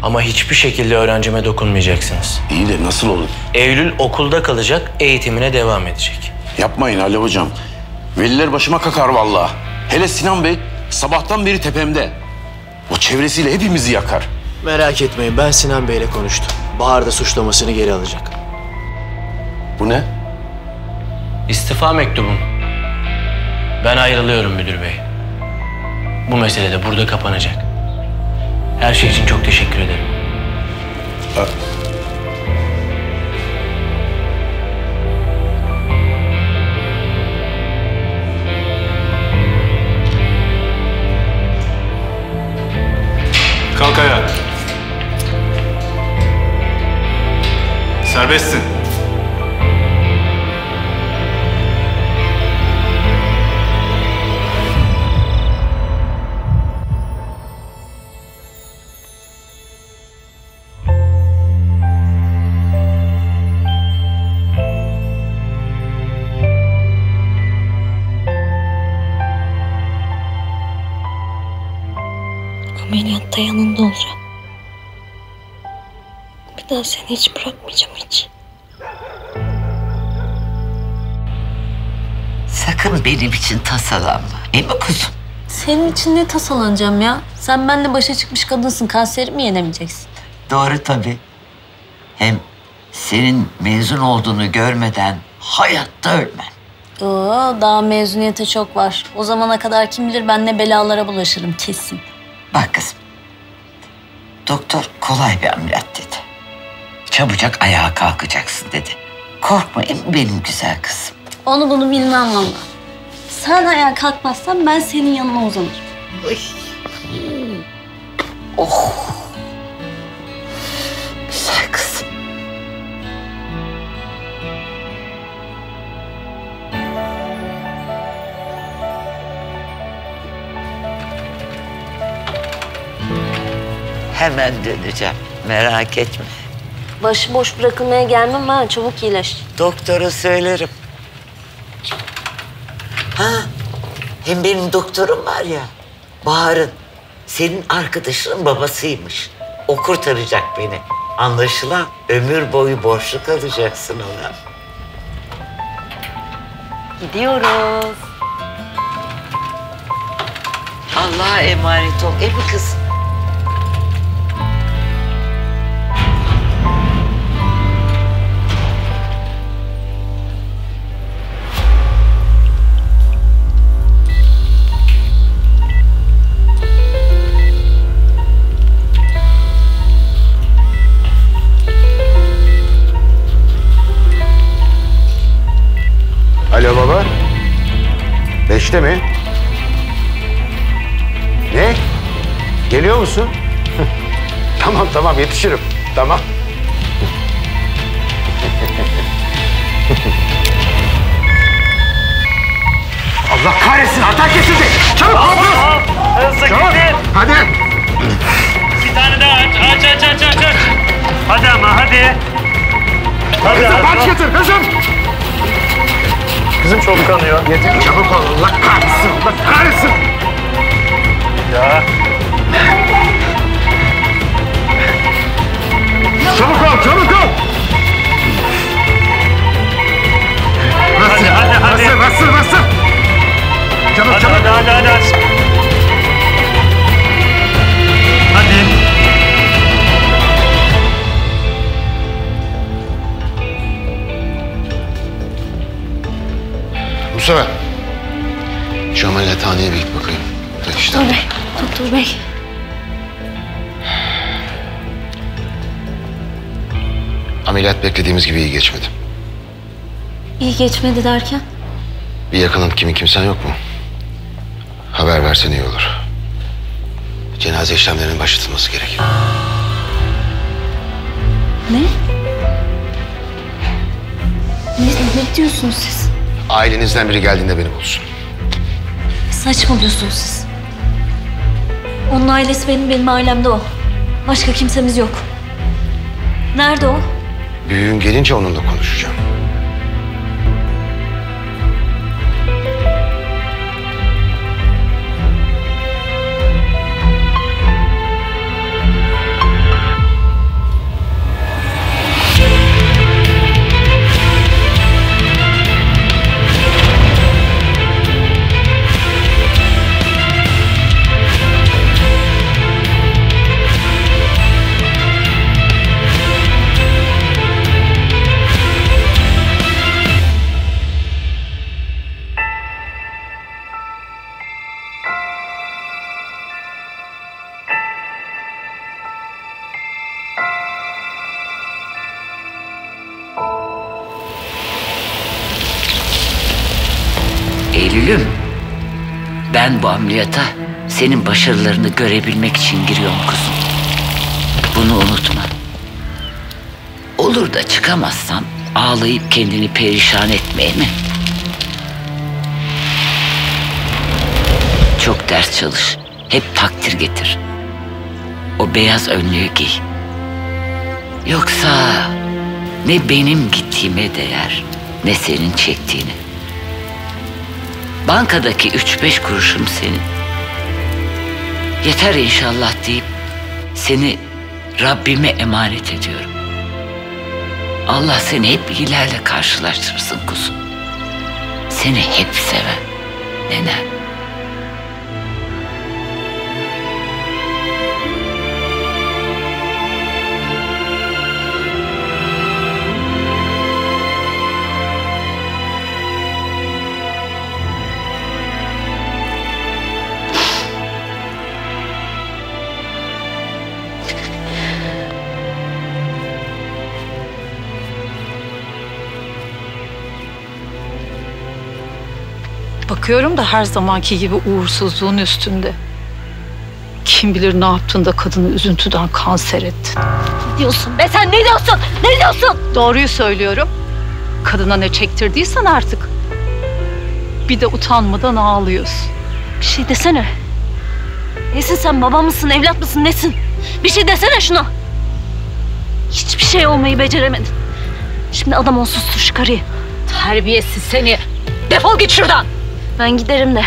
Ama hiçbir şekilde öğrencime dokunmayacaksınız. İyi de nasıl olur? Eylül okulda kalacak, eğitimine devam edecek. Yapmayın Ali hocam. Veliler başıma kakar vallahi. Hele Sinan Bey sabahtan beri tepemde. O çevresiyle hepimizi yakar. Merak etmeyin, ben Sinan Bey'le konuştum. Bahar da suçlamasını geri alacak. Bu ne? İstifa mektubum. Ben ayrılıyorum müdür bey. Bu mesele de burada kapanacak. Her şey için çok teşekkür ederim. Ha. Kalk ayağa. Serbestsin. Ameliyatta yanında olacağım. Bir daha seni hiç bırakmayacağım hiç. Sakın benim için tasalanma. Değil mi kuzum? Senin için ne tasalanacağım ya? Sen benimle başa çıkmış kadınsın. Kanseri mi yenemeyeceksin? Doğru tabii. Hem senin mezun olduğunu görmeden hayatta ölmem. Oo, daha mezuniyete çok var. O zamana kadar kim bilir ben ne belalara bulaşırım kesin. Bak kızım, doktor kolay bir ameliyat dedi. Çabucak ayağa kalkacaksın dedi. Korkmayın benim güzel kızım. Onu bunu bilmem vallahi. Sen ayağa kalkmazsan ben senin yanına uzanırım. Ay. Oh. Güzel kızım. Hemen döneceğim. Merak etme. Başıboş bırakılmaya gelmem ha. Çabuk iyileş. Doktora söylerim. Ha, hem benim doktorum var ya. Bahar'ın, senin arkadaşının babasıymış. O kurtaracak beni. Anlaşılan ömür boyu borçlu kalacaksın ona. Gidiyoruz. Allah'a emanet ol. Evi kız. Alo baba. 5'te mi? Ne? Geliyor musun? Tamam yetişirim. Tamam. Allah kahretsin, atak kesildi. Çabuk! Hızlı gidin. Hadi. Bir tane daha aç. Hadi ama hadi. Hızlı parç getir kızım. Kızım çok kanıyor. Yeter. Çabuk ol, Allah kahretsin, Allah kahretsin. Ya. Çabuk ol. Nasıl? Hadi. Nasıl? Çabuk. Hadi. Mustafa. Şu ameliyathaneye bir git bakayım. Doktor Bey. Ameliyat beklediğimiz gibi iyi geçmedi. İyi geçmedi derken? Bir yakınım, kimsen yok mu? Haber versen iyi olur. Cenaze işlemlerinin başlatılması gerek. Ne diyorsunuz siz? Ailenizden biri geldiğinde beni bulsun. Saçmalıyorsunuz siz. Onun ailesi benim ailemde o. Başka kimsemiz yok. Nerede o? Büyüğün gelince onunla konuşacağım. Eylül'üm, ben bu ameliyata senin başarılarını görebilmek için giriyorum kuzum. Bunu unutma. Olur da çıkamazsan ağlayıp kendini perişan etmeye mi? Çok ders çalış, hep takdir getir. O beyaz önlüğü giy. Yoksa ne benim gittiğime değer, ne senin çektiğini. Bankadaki 3-5 kuruşum senin. Yeter inşallah deyip seni Rabbime emanet ediyorum. Allah seni hep iyilerle karşılaştırsın kuzum. Seni hep seven nenem. Bakıyorum da her zamanki gibi uğursuzluğun üstünde. Kim bilir ne yaptın da kadını üzüntüden kanser ettin. Ne diyorsun be sen? Ne diyorsun? Doğruyu söylüyorum. Kadına ne çektirdiysen artık. Bir de utanmadan ağlıyorsun. Bir şey desene. Nesin sen? Baba mısın? Evlat mısın? Nesin? Bir şey desene şuna. Hiçbir şey olmayı beceremedin. Şimdi adam olsun şu karıyı. Terbiyesiz seni. Defol git şuradan. Ben giderim de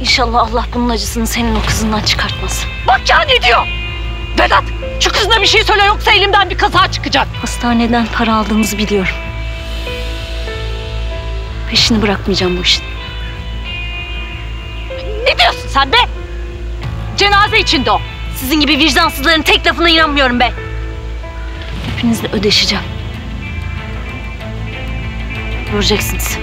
inşallah Allah bunun acısını senin o kızından çıkartmaz. Bak ya ne diyor? Vedat, şu kızına bir şey söyle yoksa elimden bir kaza çıkacak. Hastaneden para aldığınızı biliyorum. Peşini bırakmayacağım bu işin. Ne diyorsun sen be? Cenaze içinde o. Sizin gibi vicdansızların tek lafına inanmıyorum be. Hepinizle ödeşeceğim. Göreceksiniz.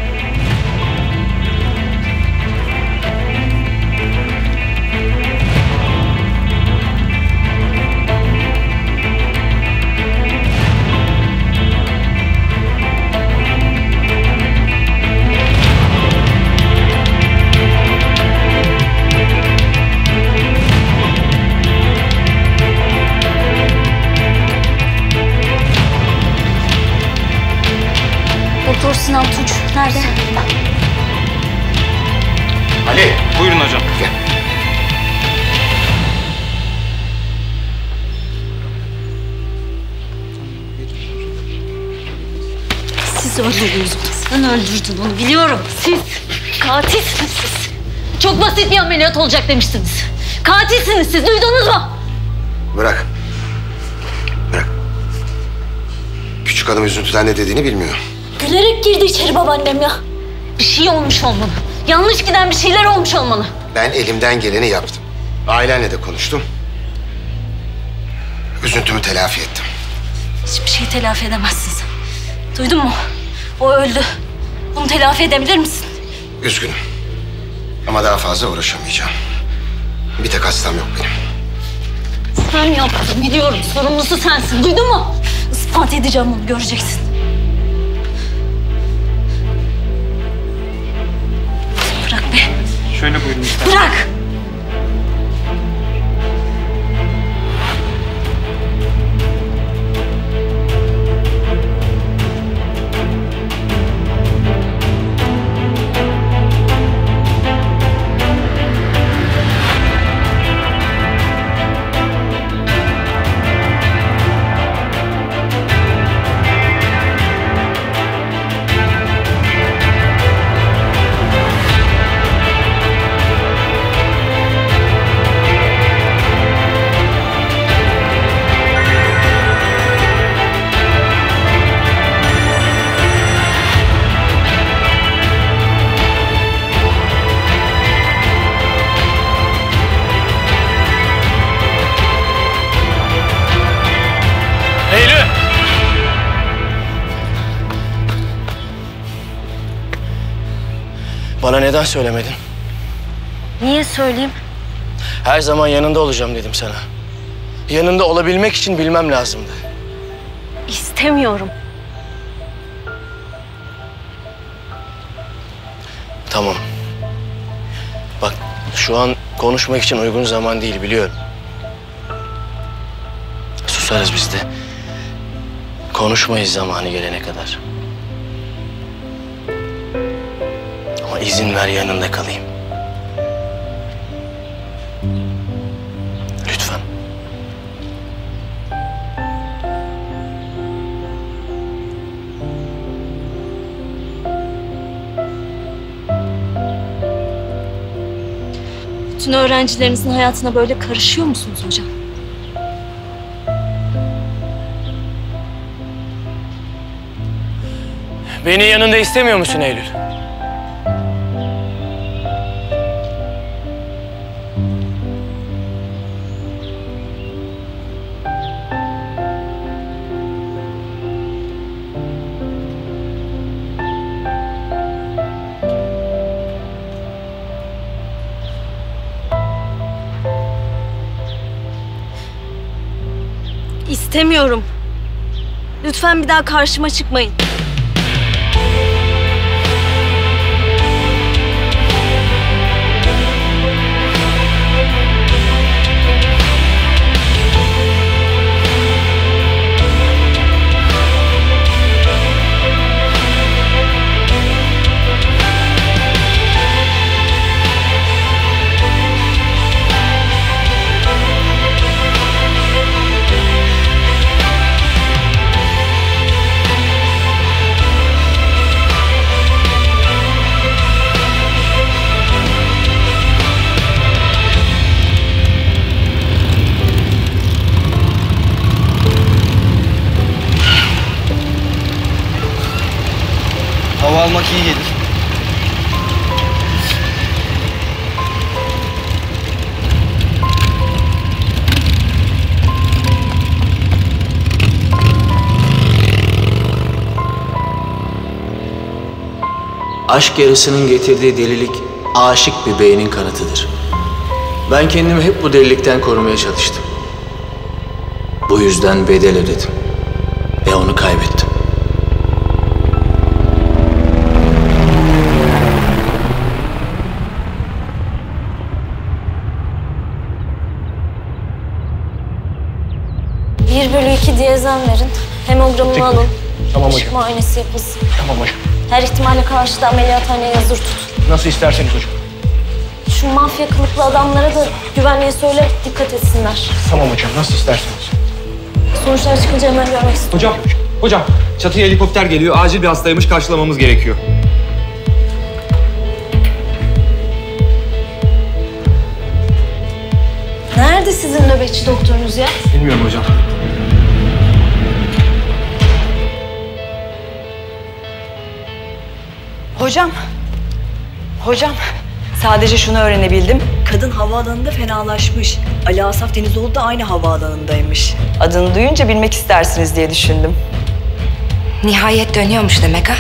Sinan Tuğcuk nerede? Ali, buyurun hocam. Gel. Siz öldürdünüz. Ben öldürdüm onu biliyorum. Siz katilsiniz siz. Çok basit bir ameliyat olacak demiştiniz. Katilsiniz siz, duydunuz mu? Bırak. Bırak. Küçük adam üzüntüden ne dediğini bilmiyor. Gülerek girdi içeri babaannem ya. Bir şey olmuş olmalı. Yanlış giden bir şeyler olmuş olmalı. Ben elimden geleni yaptım. Ailenle de konuştum. Üzüntümü telafi ettim. Hiçbir şey telafi edemezsin sen. Duydun mu? O öldü. Bunu telafi edebilir misin? Üzgünüm. Ama daha fazla uğraşamayacağım. Bir tek hastam yok benim. Sen yaptın biliyorum. Sorumlusu sensin. Duydun mu? İspat edeceğim onu. Göreceksin. Bırak be. Şöyle buyurun lütfen. Bırak! Bana neden söylemedin? Niye söyleyeyim? Her zaman yanında olacağım dedim sana. Yanında olabilmek için bilmem lazımdı. İstemiyorum. Tamam. Bak şu an konuşmak için uygun zaman değil biliyorum. Susarız biz de. Konuşmayız zamanı gelene kadar. İzin ver yanında kalayım. Lütfen. Bütün öğrencilerinizin hayatına böyle karışıyor musunuz hocam? Beni yanında istemiyor musun Eylül? İstemiyorum. Lütfen bir daha karşıma çıkmayın. Almak iyi gelir. Aşk yarasının getirdiği delilik aşık bir beynin kanatıdır. Ben kendimi hep bu delilikten korumaya çalıştım. Bu yüzden bedel ödedim ve onu kaybettim. Diye zan verin. Hemogramını alın. Tamam hocam. Muayenesi yapılsın. Tamam hocam. Her ihtimale karşı da ameliyathaneye hazır tutun. Nasıl isterseniz hocam. Şu mafya kılıklı adamlara da güvenliğe söyle, dikkat etsinler. Tamam hocam, nasıl isterseniz. Sonuçlar çıkınca hemen görmek istiyorum. Hocam, çatıya helikopter geliyor. Acil bir hastaymış, karşılamamız gerekiyor. Nerede sizin nöbetçi doktorunuz ya? Bilmiyorum hocam. Hocam, sadece şunu öğrenebildim. Kadın havaalanında fenalaşmış. Ali Asaf Denizoğlu da aynı havaalanındaymış. Adını duyunca bilmek istersiniz diye düşündüm. Nihayet dönüyormuş demek ha?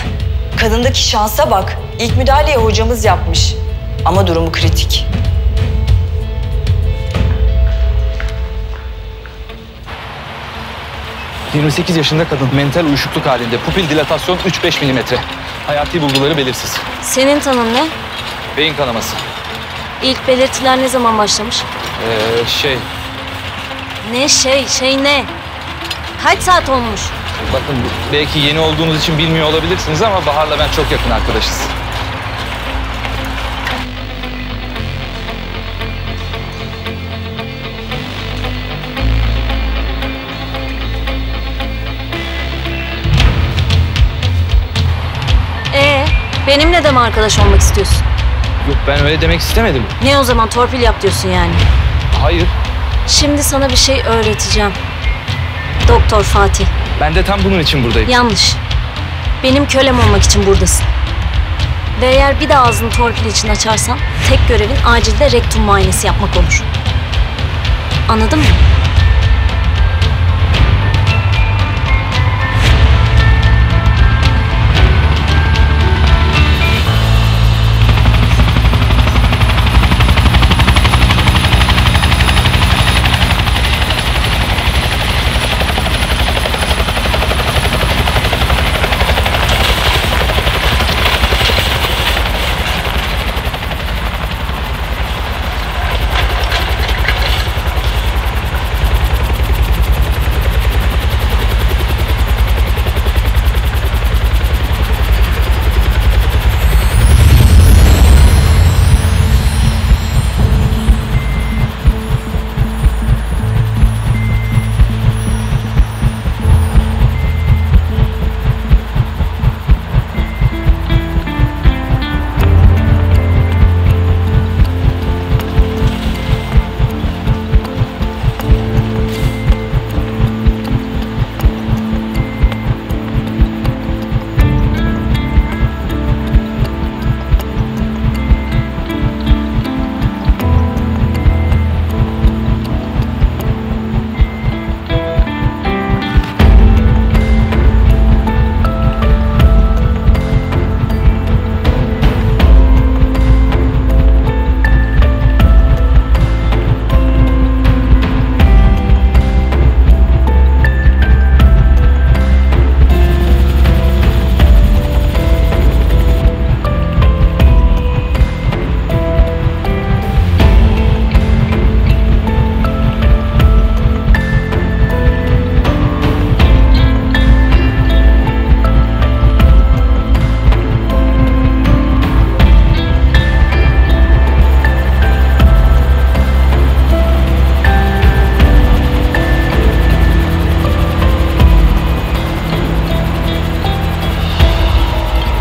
Kadındaki şansa bak. İlk müdahaleyi hocamız yapmış. Ama durumu kritik. ...28 yaşında kadın, mental uyuşukluk halinde, pupil dilatasyon 3-5 milimetre. Hayati bulguları belirsiz. Senin tanım ne? Beyin kanaması. İlk belirtiler ne zaman başlamış? Ne? Kaç saat olmuş? Bakın, belki yeni olduğunuz için bilmiyor olabilirsiniz ama Bahar'la ben çok yakın arkadaşız. Benimle de mi arkadaş olmak istiyorsun? Yok, ben öyle demek istemedim. Ne o zaman, torpil yap diyorsun yani? Hayır. Şimdi sana bir şey öğreteceğim. Doktor Fatih. Ben de tam bunun için buradayım. Yanlış. Benim kölem olmak için buradasın. Ve eğer bir daha ağzını torpil için açarsan, tek görevin acilde rektum muayenesi yapmak olur. Anladın mı?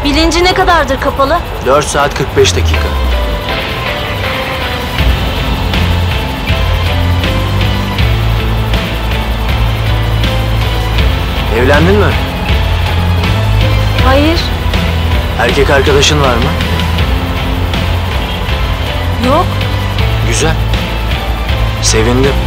Bilinci ne kadardır kapalı? 4 saat 45 dakika. Evlendin mi? Hayır. Erkek arkadaşın var mı? Yok. Güzel. Sevindim.